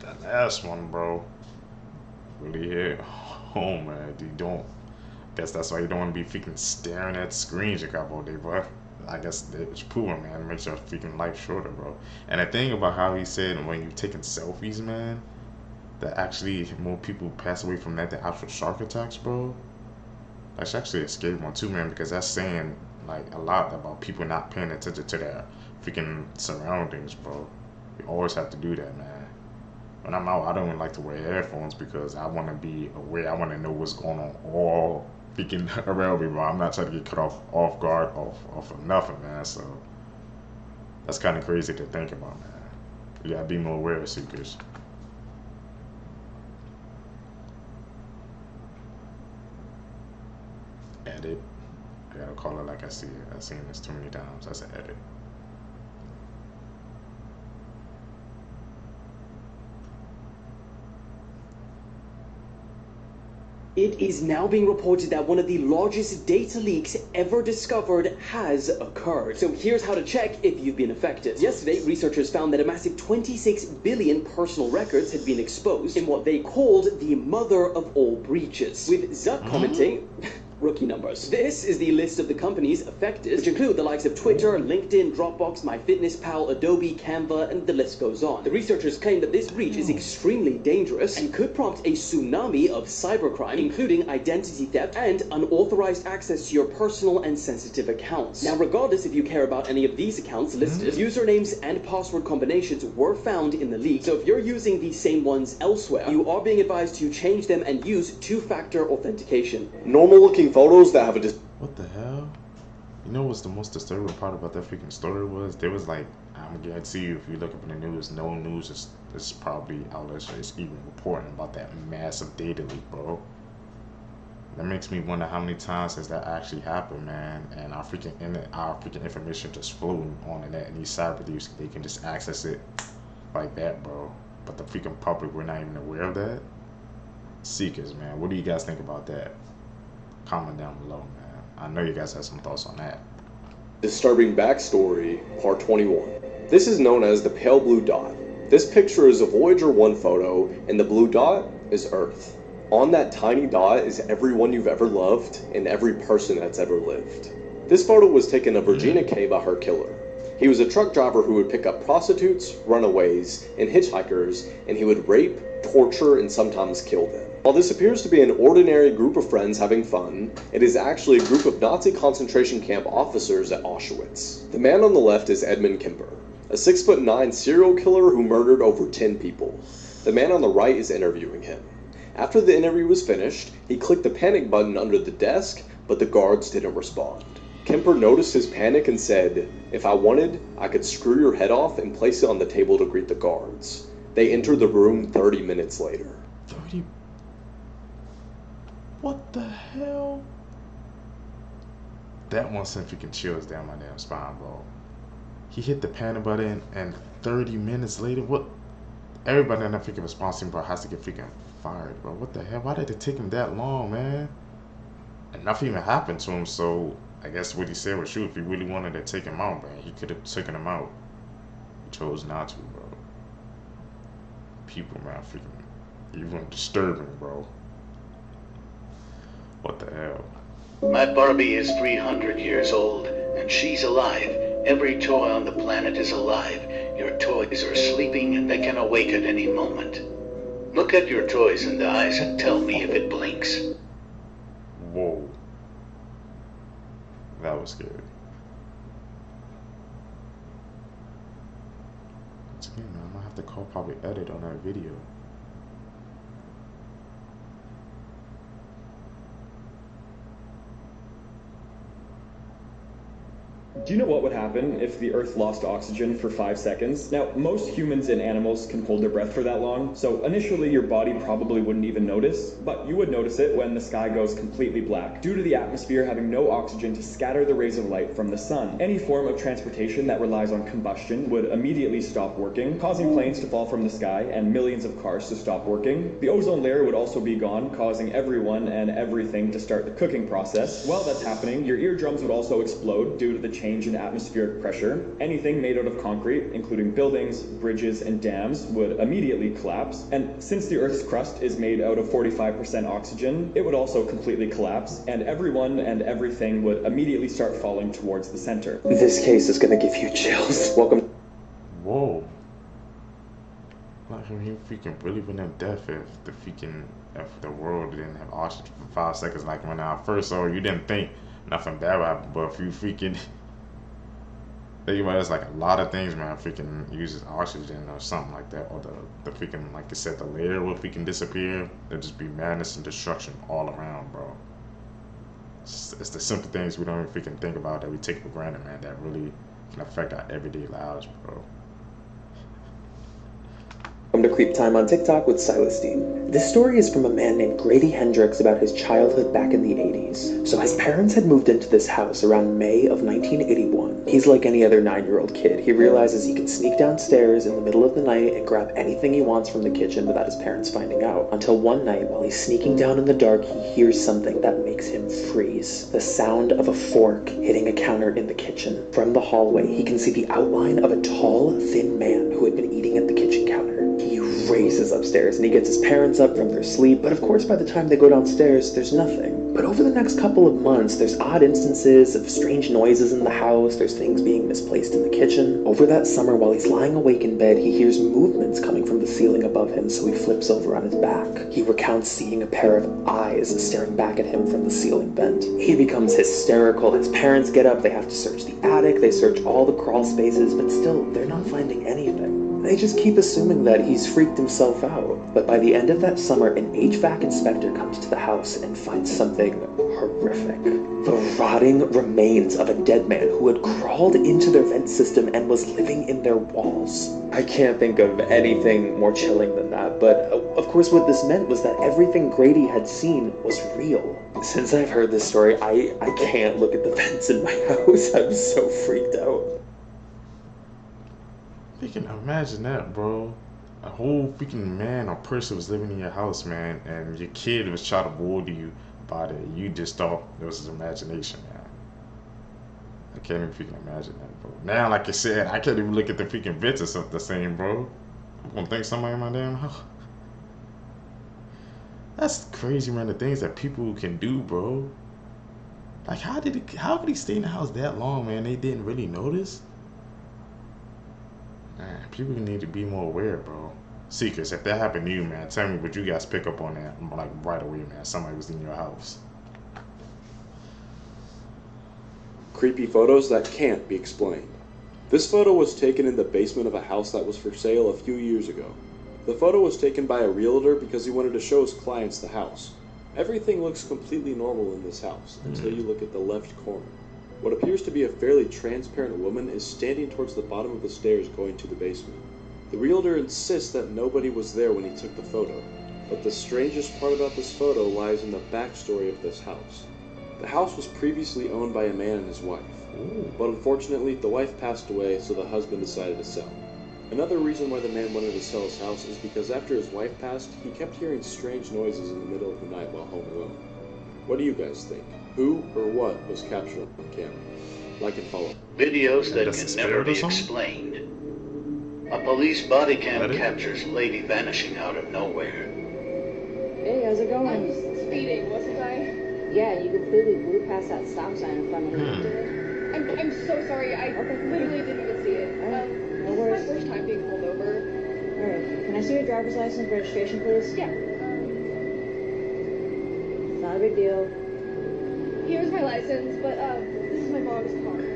That last one, bro. Really hit home, man. They don't. Guess that's why you don't want to be freaking staring at screens you got all day, bro. I guess it's proven, man. It makes your freaking life shorter, bro. And the thing about how he said when you're taking selfies, man, that actually more people pass away from that than actual shark attacks, bro. That's actually a scary one too, man, because that's saying like a lot about people not paying attention to their freaking surroundings, bro. You always have to do that, man. When I'm out, I don't like to wear headphones because I want to be aware. I want to know what's going on all freaking around me, bro. I'm not trying to get cut off off guard, off, off of nothing, man. So that's kind of crazy to think about, man. You got to be more aware of seekers. Edit. I got to call it like I see it. I've seen this too many times. That's an edit. It is now being reported that one of the largest data leaks ever discovered has occurred. So here's how to check if you've been affected. Yesterday, researchers found that a massive twenty-six billion personal records had been exposed in what they called the mother of all breaches. With Zuck mm-hmm. commenting... rookie numbers. This is the list of the companies affected, which include the likes of Twitter, LinkedIn, Dropbox, MyFitnessPal, Adobe, Canva, and the list goes on. The researchers claim that this breach is extremely dangerous and could prompt a tsunami of cybercrime, including identity theft and unauthorized access to your personal and sensitive accounts. Now, regardless if you care about any of these accounts listed, usernames and password combinations were found in the leak, so if you're using the same ones elsewhere, you are being advised to change them and use two-factor authentication. Normal-looking photos that have a dis- What the hell? You know what's the most disturbing part about that freaking story was? There was like, I'm guarantee you if you look up in the news, no news is, is probably outlets is even reporting about that massive data leak, bro. That makes me wonder how many times has that actually happened, man, and our freaking internet, our freaking information just floating on the net, and these cyber thieves, they can just access it like that, bro. But the freaking public, we're not even aware of that. Seekers, man, what do you guys think about that? Comment down below, man. I know you guys have some thoughts on that. Disturbing backstory, part twenty-one. This is known as the pale blue dot. This picture is a Voyager one photo, and the blue dot is Earth. On that tiny dot is everyone you've ever loved and every person that's ever lived. This photo was taken of Regina Kay by her killer. He was a truck driver who would pick up prostitutes, runaways, and hitchhikers, and he would rape, torture, and sometimes kill them. While this appears to be an ordinary group of friends having fun, it is actually a group of Nazi concentration camp officers at Auschwitz. The man on the left is Edmund Kemper, a six foot nine serial killer who murdered over ten people. The man on the right is interviewing him. After the interview was finished, he clicked the panic button under the desk, but the guards didn't respond. Kemper noticed his panic and said, "If I wanted, I could screw your head off and place it on the table to greet the guards." They entered the room thirty minutes later. thirty? What the hell? That one sent freaking chills down my damn spine, bro. He hit the panic button and thirty minutes later, what? Everybody in that freaking response team, bro, has to get freaking fired, bro. What the hell? Why did it take him that long, man? And nothing even happened to him, so... I guess what he said was true. If he really wanted to take him out, man, he could have taken him out. He chose not to, bro. People, man, freaking even disturbing, bro. What the hell? My Barbie is three hundred years old, and she's alive. Every toy on the planet is alive. Your toys are sleeping, and they can awake at any moment. Look at your toys in the eyes and tell me if it blinks. Whoa. That was scary. have to call probably edit on that video. Do you know what would happen if the Earth lost oxygen for five seconds? Now, most humans and animals can hold their breath for that long, so initially your body probably wouldn't even notice, but you would notice it when the sky goes completely black, due to the atmosphere having no oxygen to scatter the rays of light from the sun. Any form of transportation that relies on combustion would immediately stop working, causing planes to fall from the sky and millions of cars to stop working. The ozone layer would also be gone, causing everyone and everything to start the cooking process. While that's happening, your eardrums would also explode due to the change in atmospheric pressure. Anything made out of concrete, including buildings, bridges, and dams, would immediately collapse. And since the Earth's crust is made out of forty-five percent oxygen, it would also completely collapse, and everyone and everything would immediately start falling towards the center. This case is gonna give you chills. Welcome. Whoa. Like, I mean, he freaking really wouldn't have death if the freaking, if the world didn't have oxygen for five seconds like when I first saw you didn't think nothing bad would happen, but if you freaking think about it, it's like a lot of things, man, freaking uses oxygen or something like that. Or the, the freaking, like I said, the layer will freaking disappear. There'll just be madness and destruction all around, bro. It's, it's the simple things we don't even freaking think about that we take for granted, man, that really can affect our everyday lives, bro. Welcome to Creep Time on TikTok with Silas Dean. This story is from a man named Grady Hendrix about his childhood back in the eighties. So his parents had moved into this house around May of nineteen eighty-one. He's like any other nine-year-old kid. He realizes he can sneak downstairs in the middle of the night and grab anything he wants from the kitchen without his parents finding out. Until one night, while he's sneaking down in the dark, he hears something that makes him freeze. The sound of a fork hitting a counter in the kitchen. From the hallway, he can see the outline of a tall, thin man who had been eating at the kitchen counter. He races upstairs and he gets his parents up from their sleep, but of course by the time they go downstairs, there's nothing. But over the next couple of months, there's odd instances of strange noises in the house, there's things being misplaced in the kitchen. Over that summer, while he's lying awake in bed, he hears movements coming from the ceiling above him, so he flips over on his back. He recounts seeing a pair of eyes staring back at him from the ceiling vent. He becomes hysterical. His parents get up, they have to search the attic, they search all the crawl spaces, but still, they're not finding anything. They just keep assuming that he's freaked himself out. But by the end of that summer, an H V A C inspector comes to the house and finds something horrific. The rotting remains of a dead man who had crawled into their vent system and was living in their walls. I can't think of anything more chilling than that, but of course what this meant was that everything Grady had seen was real. Since I've heard this story, I, I can't look at the vents in my house. I'm so freaked out. You can imagine that, bro. A whole freaking man or person was living in your house, man, and your kid was trying to bully you about it. You just thought it was his imagination, man. I can't even freaking imagine that, bro. Now, like I said, I can't even look at the freaking vents or something the same, bro. I'm gonna think somebody in my damn house. That's crazy, man, the things that people can do, bro. Like, how did he, how could he stay in the house that long, man? They didn't really notice? Man, people need to be more aware, bro. Secrets, if that happened to you, man, tell me what you guys pick up on that, like, right away, man. Somebody was in your house. Creepy photos that can't be explained. This photo was taken in the basement of a house that was for sale a few years ago. The photo was taken by a realtor because he wanted to show his clients the house. Everything looks completely normal in this house until you look at the left corner. What appears to be a fairly transparent woman is standing towards the bottom of the stairs going to the basement. The realtor insists that nobody was there when he took the photo, but the strangest part about this photo lies in the backstory of this house. The house was previously owned by a man and his wife, but unfortunately the wife passed away, so the husband decided to sell. Another reason why the man wanted to sell his house is because after his wife passed, he kept hearing strange noises in the middle of the night while home alone. What do you guys think? Who or what was captured on camera? Like and follow. Videos that can never be explained. A police body cam captures lady vanishing out of nowhere. Hey, how's it going? I'm speeding, wasn't I? Yeah, you completely blew past that stop sign in front of me. Hmm. I'm, I'm so sorry, I okay. literally didn't even see it. Right. Um, no worries. This is my first time being pulled over. Alright, can I see your driver's license registration, please? Yeah. It's not a big deal. Here's my license, but um, this is my mom's car, so...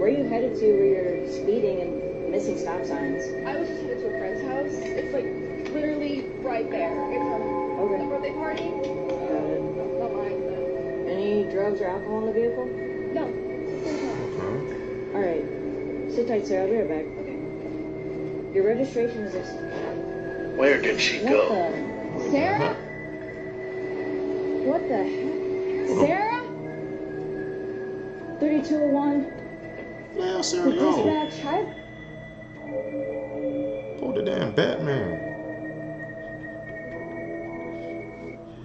Where you headed to where you're speeding and missing stop signs. I was just headed to a friend's house. It's like literally right there. It's um, okay. The birthday party. Um, Not mine, but... Any drugs or alcohol in the vehicle? No. Okay. All right. Sit tight, sir. I'll be right back. Okay. Your registration is expired. Where did she what go? The... Sarah? What the heck? Sarah? thirty-two oh one. Now, Sarah, go. Oh, the damn Batman.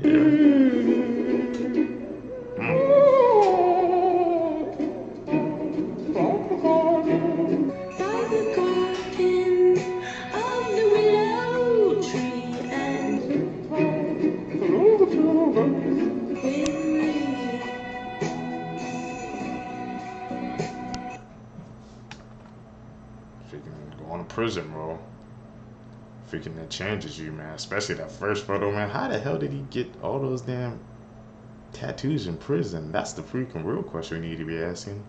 Yeah. Mm. By the garden of the willow tree and below the flower. Prison role freaking that changes you, man, especially that first photo, man. How the hell did he get all those damn tattoos in prison? That's the freaking real question we need to be asking.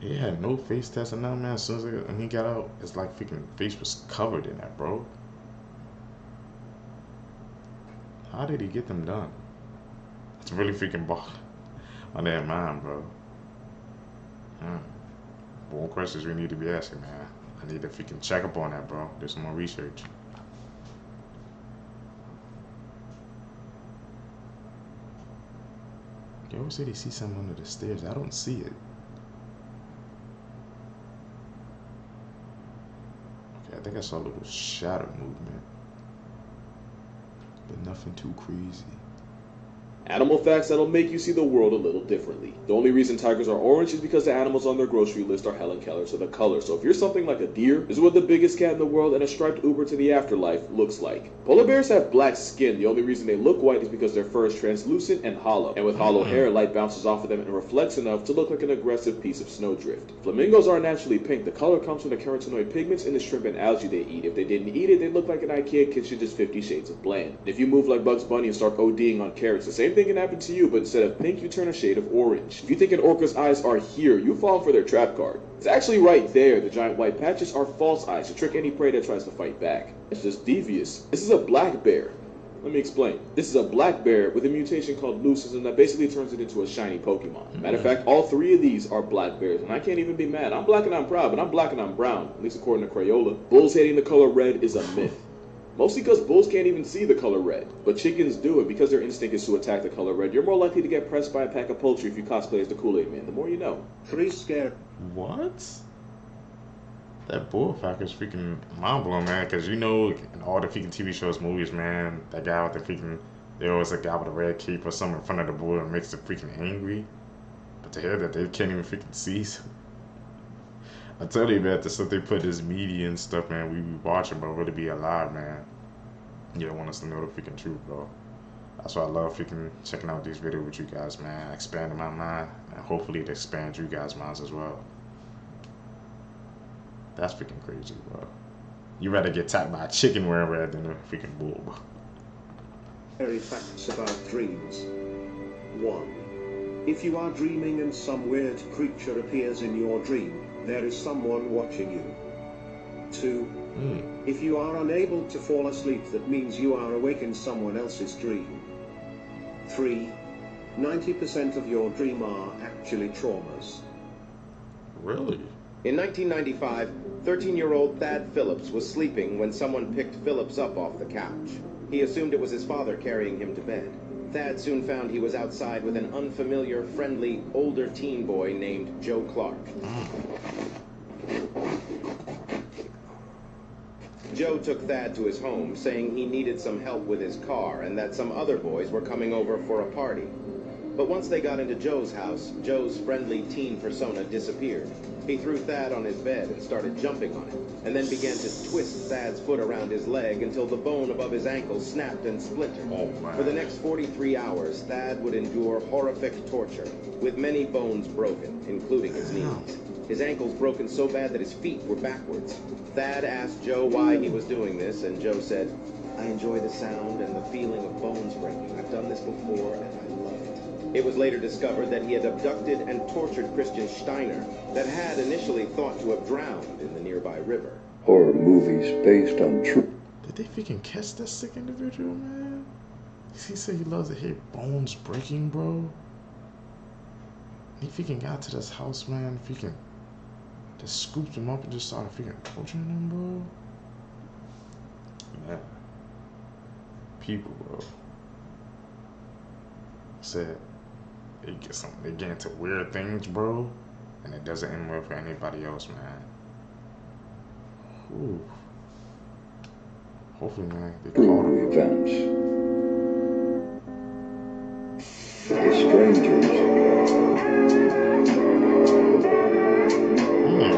He had no face tats and none, man. As soon as it, when he got out, it's like freaking face was covered in that, bro. How did he get them done? That's really freaking boggling on that mind, bro. hmm. More questions we need to be asking, man. I need to freaking check up on that, bro. Do some more research. You always say they see something under the stairs. I don't see it. Okay, I think I saw a little shadow movement, but nothing too crazy. Animal facts that'll make you see the world a little differently. The only reason tigers are orange is because the animals on their grocery list are Helen Keller to the color. So if you're something like a deer, this is what the biggest cat in the world and a striped Uber to the afterlife looks like. Polar bears have black skin. The only reason they look white is because their fur is translucent and hollow. And with hollow hair, light bounces off of them and reflects enough to look like an aggressive piece of snowdrift. Flamingos are naturally pink. The color comes from the carotenoid pigments in the shrimp and algae they eat. If they didn't eat it, they look like an IKEA kitchen just fifty shades of bland. If you move like Bugs Bunny and start ODing on carrots, the same thing can happen to you, but instead of pink, you turn a shade of orange. If you think an orca's eyes are here, you fall for their trap card. It's actually right there. The giant white patches are false eyes to trick any prey that tries to fight back. It's just devious. This is a black bear. Let me explain. This is a black bear with a mutation called leucism that basically turns it into a shiny Pokemon. Matter of fact, all three of these are black bears, and I can't even be mad. I'm black and I'm proud, but I'm black and I'm brown, at least according to Crayola. Bulls hating the color red is a myth. Mostly because bulls can't even see the color red. But chickens do, and because their instinct is to attack the color red, you're more likely to get pressed by a pack of poultry if you cosplay as the Kool-Aid Man. The more you know. Pretty scared. What? That bullfuck is freaking mind-blowing, man. Because you know, in all the freaking T V shows, movies, man, that guy with the freaking... There was a guy with a red cape or something in front of the bull that makes them freaking angry. But to hear that they can't even freaking see. I tell you, man, the stuff they put this media and stuff, man, we be watching, but really be alive, man. You don't want us to know the freaking truth, bro. That's why I love freaking checking out these videos with you guys, man. Expanding my mind, and hopefully it expands you guys' minds as well. That's freaking crazy, bro. You rather get tapped by a chicken wearing red than a freaking bull. Very facts about dreams. One. If you are dreaming and some weird creature appears in your dream, there is someone watching you. Two. Mm. If you are unable to fall asleep, that means you are awake in someone else's dream. Three. ninety percent of your dream are actually traumas. Really? In nineteen ninety-five, thirteen-year-old Thad Phillips was sleeping when someone picked Phillips up off the couch. He assumed it was his father carrying him to bed. Thad soon found he was outside with an unfamiliar, friendly, older teen boy named Joe Clark. Joe took Thad to his home, saying he needed some help with his car and that some other boys were coming over for a party. But once they got into Joe's house, Joe's friendly teen persona disappeared. He threw Thad on his bed and started jumping on him, and then began to twist Thad's foot around his leg until the bone above his ankle snapped and splintered. Oh, man. For the next forty-three hours, Thad would endure horrific torture, with many bones broken, including his knees. His ankles broken so bad that his feet were backwards. Thad asked Joe why he was doing this, and Joe said, "I enjoy the sound and the feeling of bones breaking. I've done this before, and I love it." It was later discovered that he had abducted and tortured Christian Steiner, that had initially thought to have drowned in the nearby river. Horror movies based on true. Did they freaking catch that sick individual, man? He said he loves to hear bones breaking, bro. He freaking got to this house, man. Freaking just scooped him up and just started freaking torturing him, bro. Man, people, bro. Said it gets some, they get into weird things, bro, and it doesn't end well for anybody else, man. Ooh. Hopefully, man, they call the events. The strangers. Mm.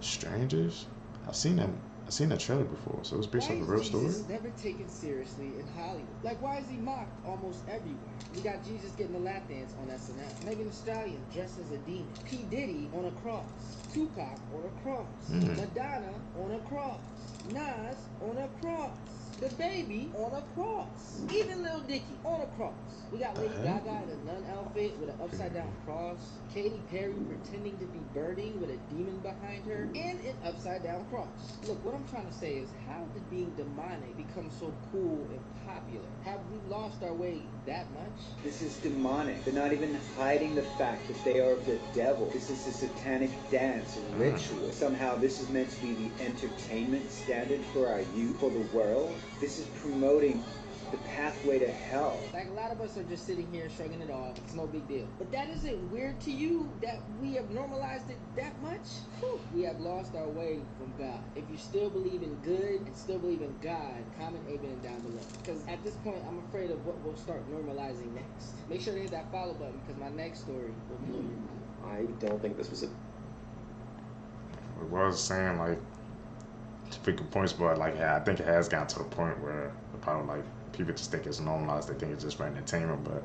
The Strangers? I've seen them. I've seen that trailer before, so it's based on the real story. Jesus never taken seriously in Hollywood. Like, why is he mocked almost everywhere? We got Jesus getting a lap dance on S N L. Megan Thee Stallion dressed as a demon. P. Diddy on a cross. Tupac on a cross. Mm. Madonna on a cross. Nas on a cross. The Baby on a cross. Even Lil Dicky on a cross. We got Lady Gaga in a nun outfit with an upside down cross. Katy Perry pretending to be burning with a demon behind her and an upside down cross. Look, what I'm trying to say is, how did being demonic become so cool and popular? Have we lost our way that much? This is demonic. They're not even hiding the fact that they are the devil. This is a satanic dance and ritual. Somehow this is meant to be the entertainment standard for our youth, for the world. This is promoting the pathway to hell. Like, a lot of us are just sitting here shrugging it off. It's no big deal. But that isn't weird to you that we have normalized it that much? Whew. We have lost our way from God. If you still believe in good and still believe in God, comment amen down below. Because at this point, I'm afraid of what we'll start normalizing next. Make sure to hit that follow button, because my next story will blow your mind. I don't think this was a... It was saying, like, freaking points, but, like, yeah, I think it has gotten to the point where the problem, like, people just think it's normalized. They think it's just for entertainment, but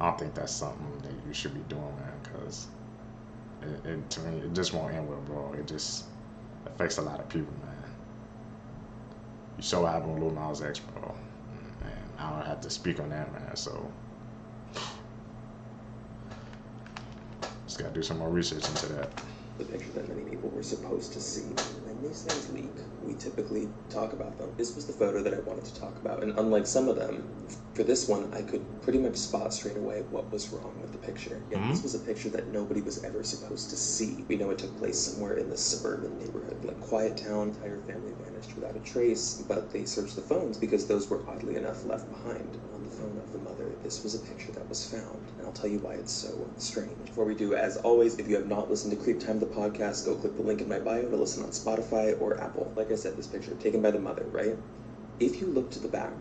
I don't think that's something that you should be doing, man, because it, it, to me, it just won't end well, bro. It just affects a lot of people, man. You saw what happened with Lil Nas X, bro, and I don't have to speak on that, man, so just got to do some more research into that. The picture that many people were supposed to see. When these things leak, we typically talk about them. This was the photo that I wanted to talk about, and unlike some of them, for this one, I could pretty much spot straight away what was wrong with the picture. Yet this was a picture that nobody was ever supposed to see. We know it took place somewhere in the suburban neighborhood, like quiet town, entire family vanished without a trace, but they searched the phones because those were oddly enough left behind. On the phone of the mother, this was a picture that was found, and I'll tell you why it's so strange. Before we do, as always, if you have not listened to Creep Time, the podcast, go click the link in my bio to listen on Spotify or Apple. Like I said, this picture taken by the mother, right? If you look to the back,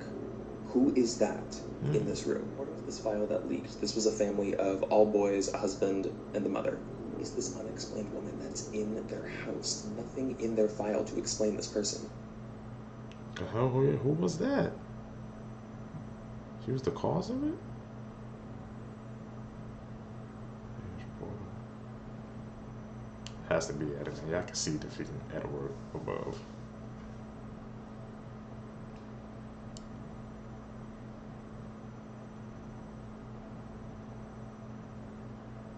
who is that in this room? What was this file that leaked? This was a family of all boys, a husband, and the mother. Is this unexplained woman that's in their house? Nothing in their file to explain this person. The hell, who was that? She was the cause of it? Has to be editing. Y'all can see the freaking edit word above.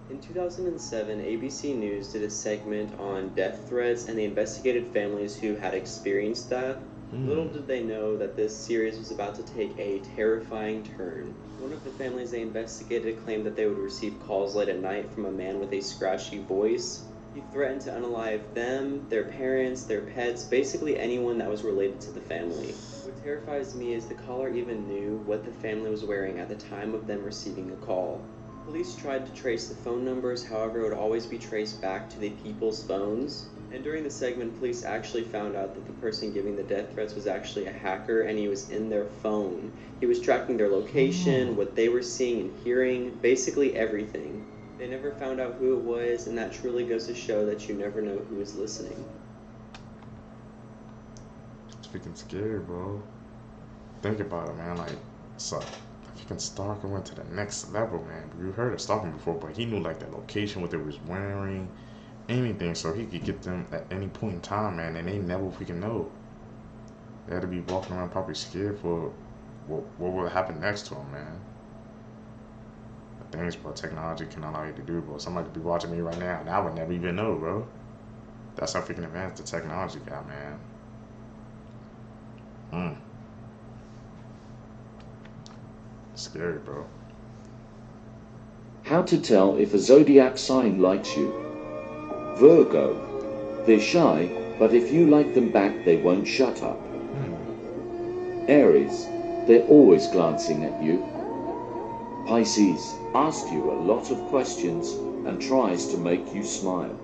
In two thousand seven, A B C News did a segment on death threats, and they investigated families who had experienced that. Mm. Little did they know that this series was about to take a terrifying turn. One of the families they investigated claimed that they would receive calls late at night from a man with a scratchy voice. He threatened to unalive them, their parents, their pets, basically anyone that was related to the family. What terrifies me is the caller even knew what the family was wearing at the time of them receiving the call. Police tried to trace the phone numbers, however, it would always be traced back to the people's phones. And during the segment, police actually found out that the person giving the death threats was actually a hacker, and he was in their phone. He was tracking their location, what they were seeing and hearing, basically everything. They never found out who it was, and that truly goes to show that you never know who is listening. It's freaking scary, bro. Think about it, man. Like, so if you can stalk and went to the next level, man. You heard of stalking before, but he knew, like, the location, what they was wearing, anything, so he could get them at any point in time, man, and they never freaking know. They had to be walking around probably scared for what, what would happen next to him, man. The things, bro, technology can allow you to do, bro. Somebody could be watching me right now, and I would never even know, bro. That's how freaking advanced the technology got, man. Hmm. Scary, bro. How to tell if a zodiac sign likes you. Virgo. They're shy, but if you like them back, they won't shut up. Hmm. Aries. They're always glancing at you. Pisces. Asks you a lot of questions and tries to make you smile.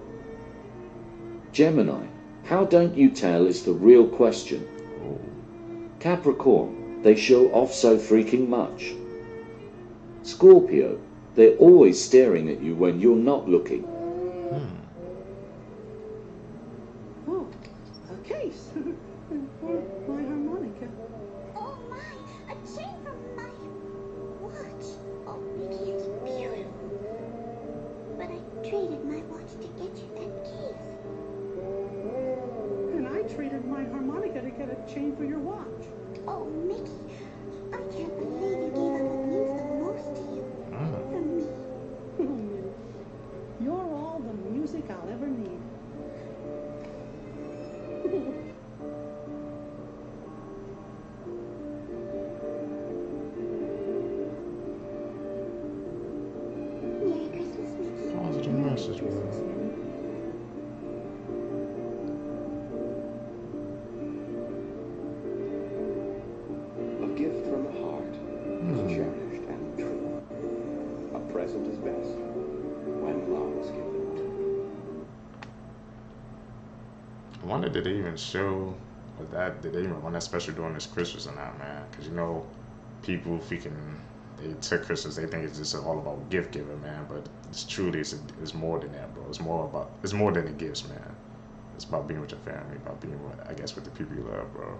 Gemini. How don't you tell is the real question. Oh. Capricorn. They show off so freaking much. Scorpio. They're always staring at you when you're not looking. Hmm. Oh, okay. Or my harmonica. Oh my, a chain from my watch. Oh, you can't be beautiful. But I traded my watch to get you that case. And I traded my harmonica to get a chain for your watch. Oh, Mickey, I can't believe you gave up what means the most to you. For me. You're all the music I'll ever need. Merry Christmas, Mickey. Oh, such a message, man. Did they even show or that did they even want that special during this Christmas or not, man? Because you know, people freaking they took Christmas, they think it's just all about gift giving, man. But it's truly it's, it's more than that, bro. It's more about it's more than the gifts, man. It's about being with your family, about being with I guess with the people you love, bro.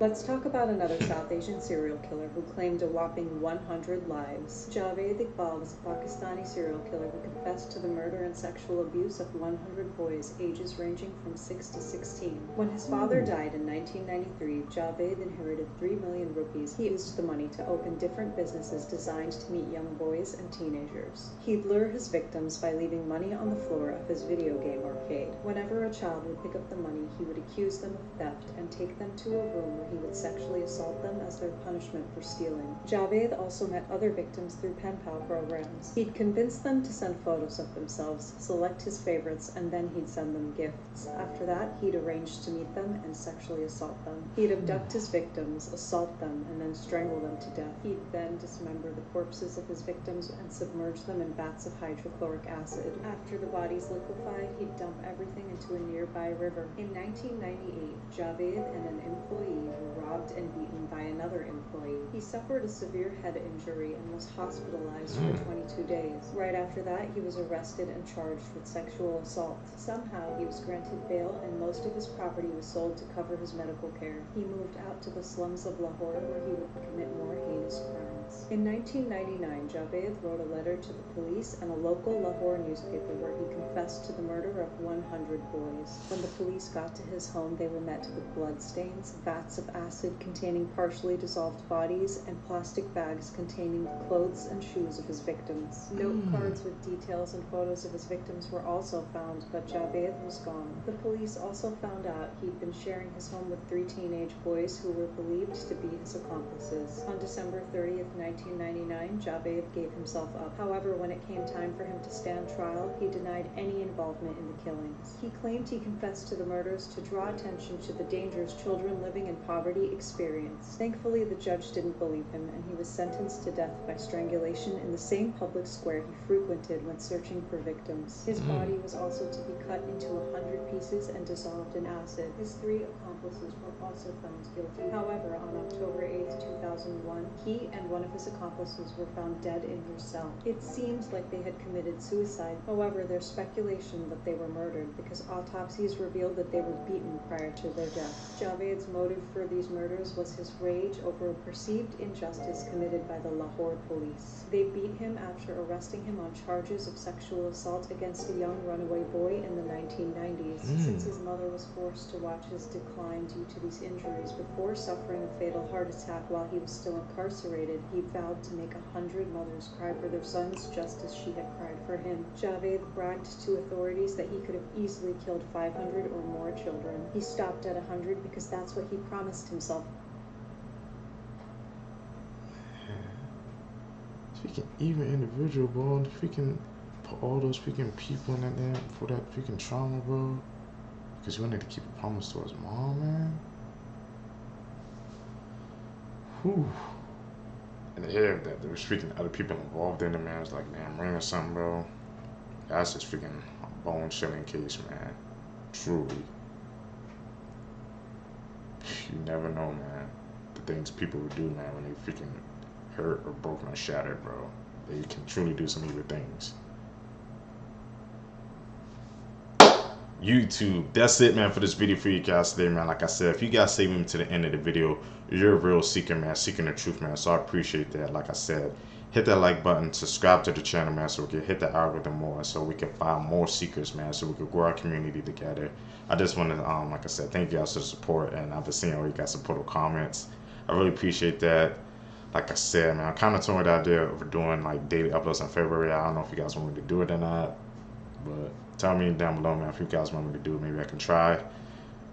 Let's talk about another South Asian serial killer who claimed a whopping one hundred lives. Javed Iqbal was a Pakistani serial killer who confessed to the murder and sexual abuse of one hundred boys, ages ranging from six to sixteen. When his father died in nineteen ninety-three, Javed inherited three million rupees. He used the money to open different businesses designed to meet young boys and teenagers. He'd lure his victims by leaving money on the floor of his video game arcade. Whenever a child would pick up the money, he would accuse them of theft and take them to a room where he would sexually assault them as their punishment for stealing. Javed also met other victims through pen pal programs. He'd convince them to send photos of themselves, select his favorites, and then he'd send them gifts. After that, he'd arrange to meet them and sexually assault them. He'd abduct his victims, assault them, and then strangle them to death. He'd then dismember the corpses of his victims and submerge them in vats of hydrochloric acid. After the bodies liquefied, he'd dump everything into a nearby river. In nineteen ninety-eight, Javed and an employee were robbed and beaten by another employee. He suffered a severe head injury and was hospitalized for twenty-two days. Right after that, he was arrested and charged with sexual assault. Somehow, he was granted bail and most of his property was sold to cover his medical care. He moved out to the slums of Lahore where he would commit more heinous crimes. In nineteen ninety-nine, Javed wrote a letter to the police and a local Lahore newspaper where he confessed to the murder of one hundred boys. When the police got to his home, they were met with bloodstains, vats of acid containing partially dissolved bodies, and plastic bags containing the clothes and shoes of his victims. Note cards with details and photos of his victims were also found, but Javed was gone. The police also found out he'd been sharing his home with three teenage boys who were believed to be his accomplices. On December thirtieth, nineteen ninety-nine, Javed gave himself up. However, when it came time for him to stand trial, he denied any involvement in the killings. He claimed he confessed to the murders to draw attention to the dangers children living in poverty experience. Thankfully, the judge didn't believe him, and he was sentenced to death by strangulation in the same public square he frequented when searching for victims. His body was also to be cut into a hundred pieces gases and dissolved in acid. His three accomplices were also found guilty. However, on October eighth, two thousand one, he and one of his accomplices were found dead in their cell. It seems like they had committed suicide. However, there's speculation that they were murdered because autopsies revealed that they were beaten prior to their death. Javed's motive for these murders was his rage over a perceived injustice committed by the Lahore police. They beat him after arresting him on charges of sexual assault against a young runaway boy in the nineteen nineties, mm. since his mother was forced to watch his decline due to these injuries. Before suffering a fatal heart attack while he was still incarcerated, he vowed to make a hundred mothers cry for their sons just as she had cried for him. Javed bragged to authorities that he could have easily killed five hundred or more children. He stopped at one hundred because that's what he promised himself. Freaking evil individual, bro. Freaking put all those freaking people in that damn for that freaking trauma, bro. Because he wanted to keep a promise to his mom, man. Whew. And the air that there was freaking other people involved in it, man. It was like a damn ring or something, bro. That's just freaking a bone chilling case, man. Truly. You never know, man. The things people would do, man, when they freaking hurt or broken or shattered, bro. They can truly do some evil things. YouTube, that's it, man, for this video for you guys today, man. Like I said, if you guys save me to the end of the video, you're a real seeker, man, seeking the truth, man. So I appreciate that. Like I said, hit that like button, subscribe to the channel, man, so we can hit the algorithm more, so we can find more seekers, man, so we can grow our community together. I just want to, um, like I said, thank you guys for the support, and I've been seeing all you guys' supportive comments. I really appreciate that. Like I said, man, I'm kind of torn with the idea of doing like daily uploads in February. I don't know if you guys want me to do it or not, but tell me down below, man, if you guys want me to do it. Maybe I can try.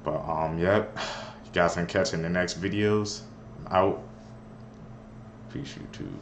But um, yep, you guys can catch in the next videos. I'm out. Peace, YouTube.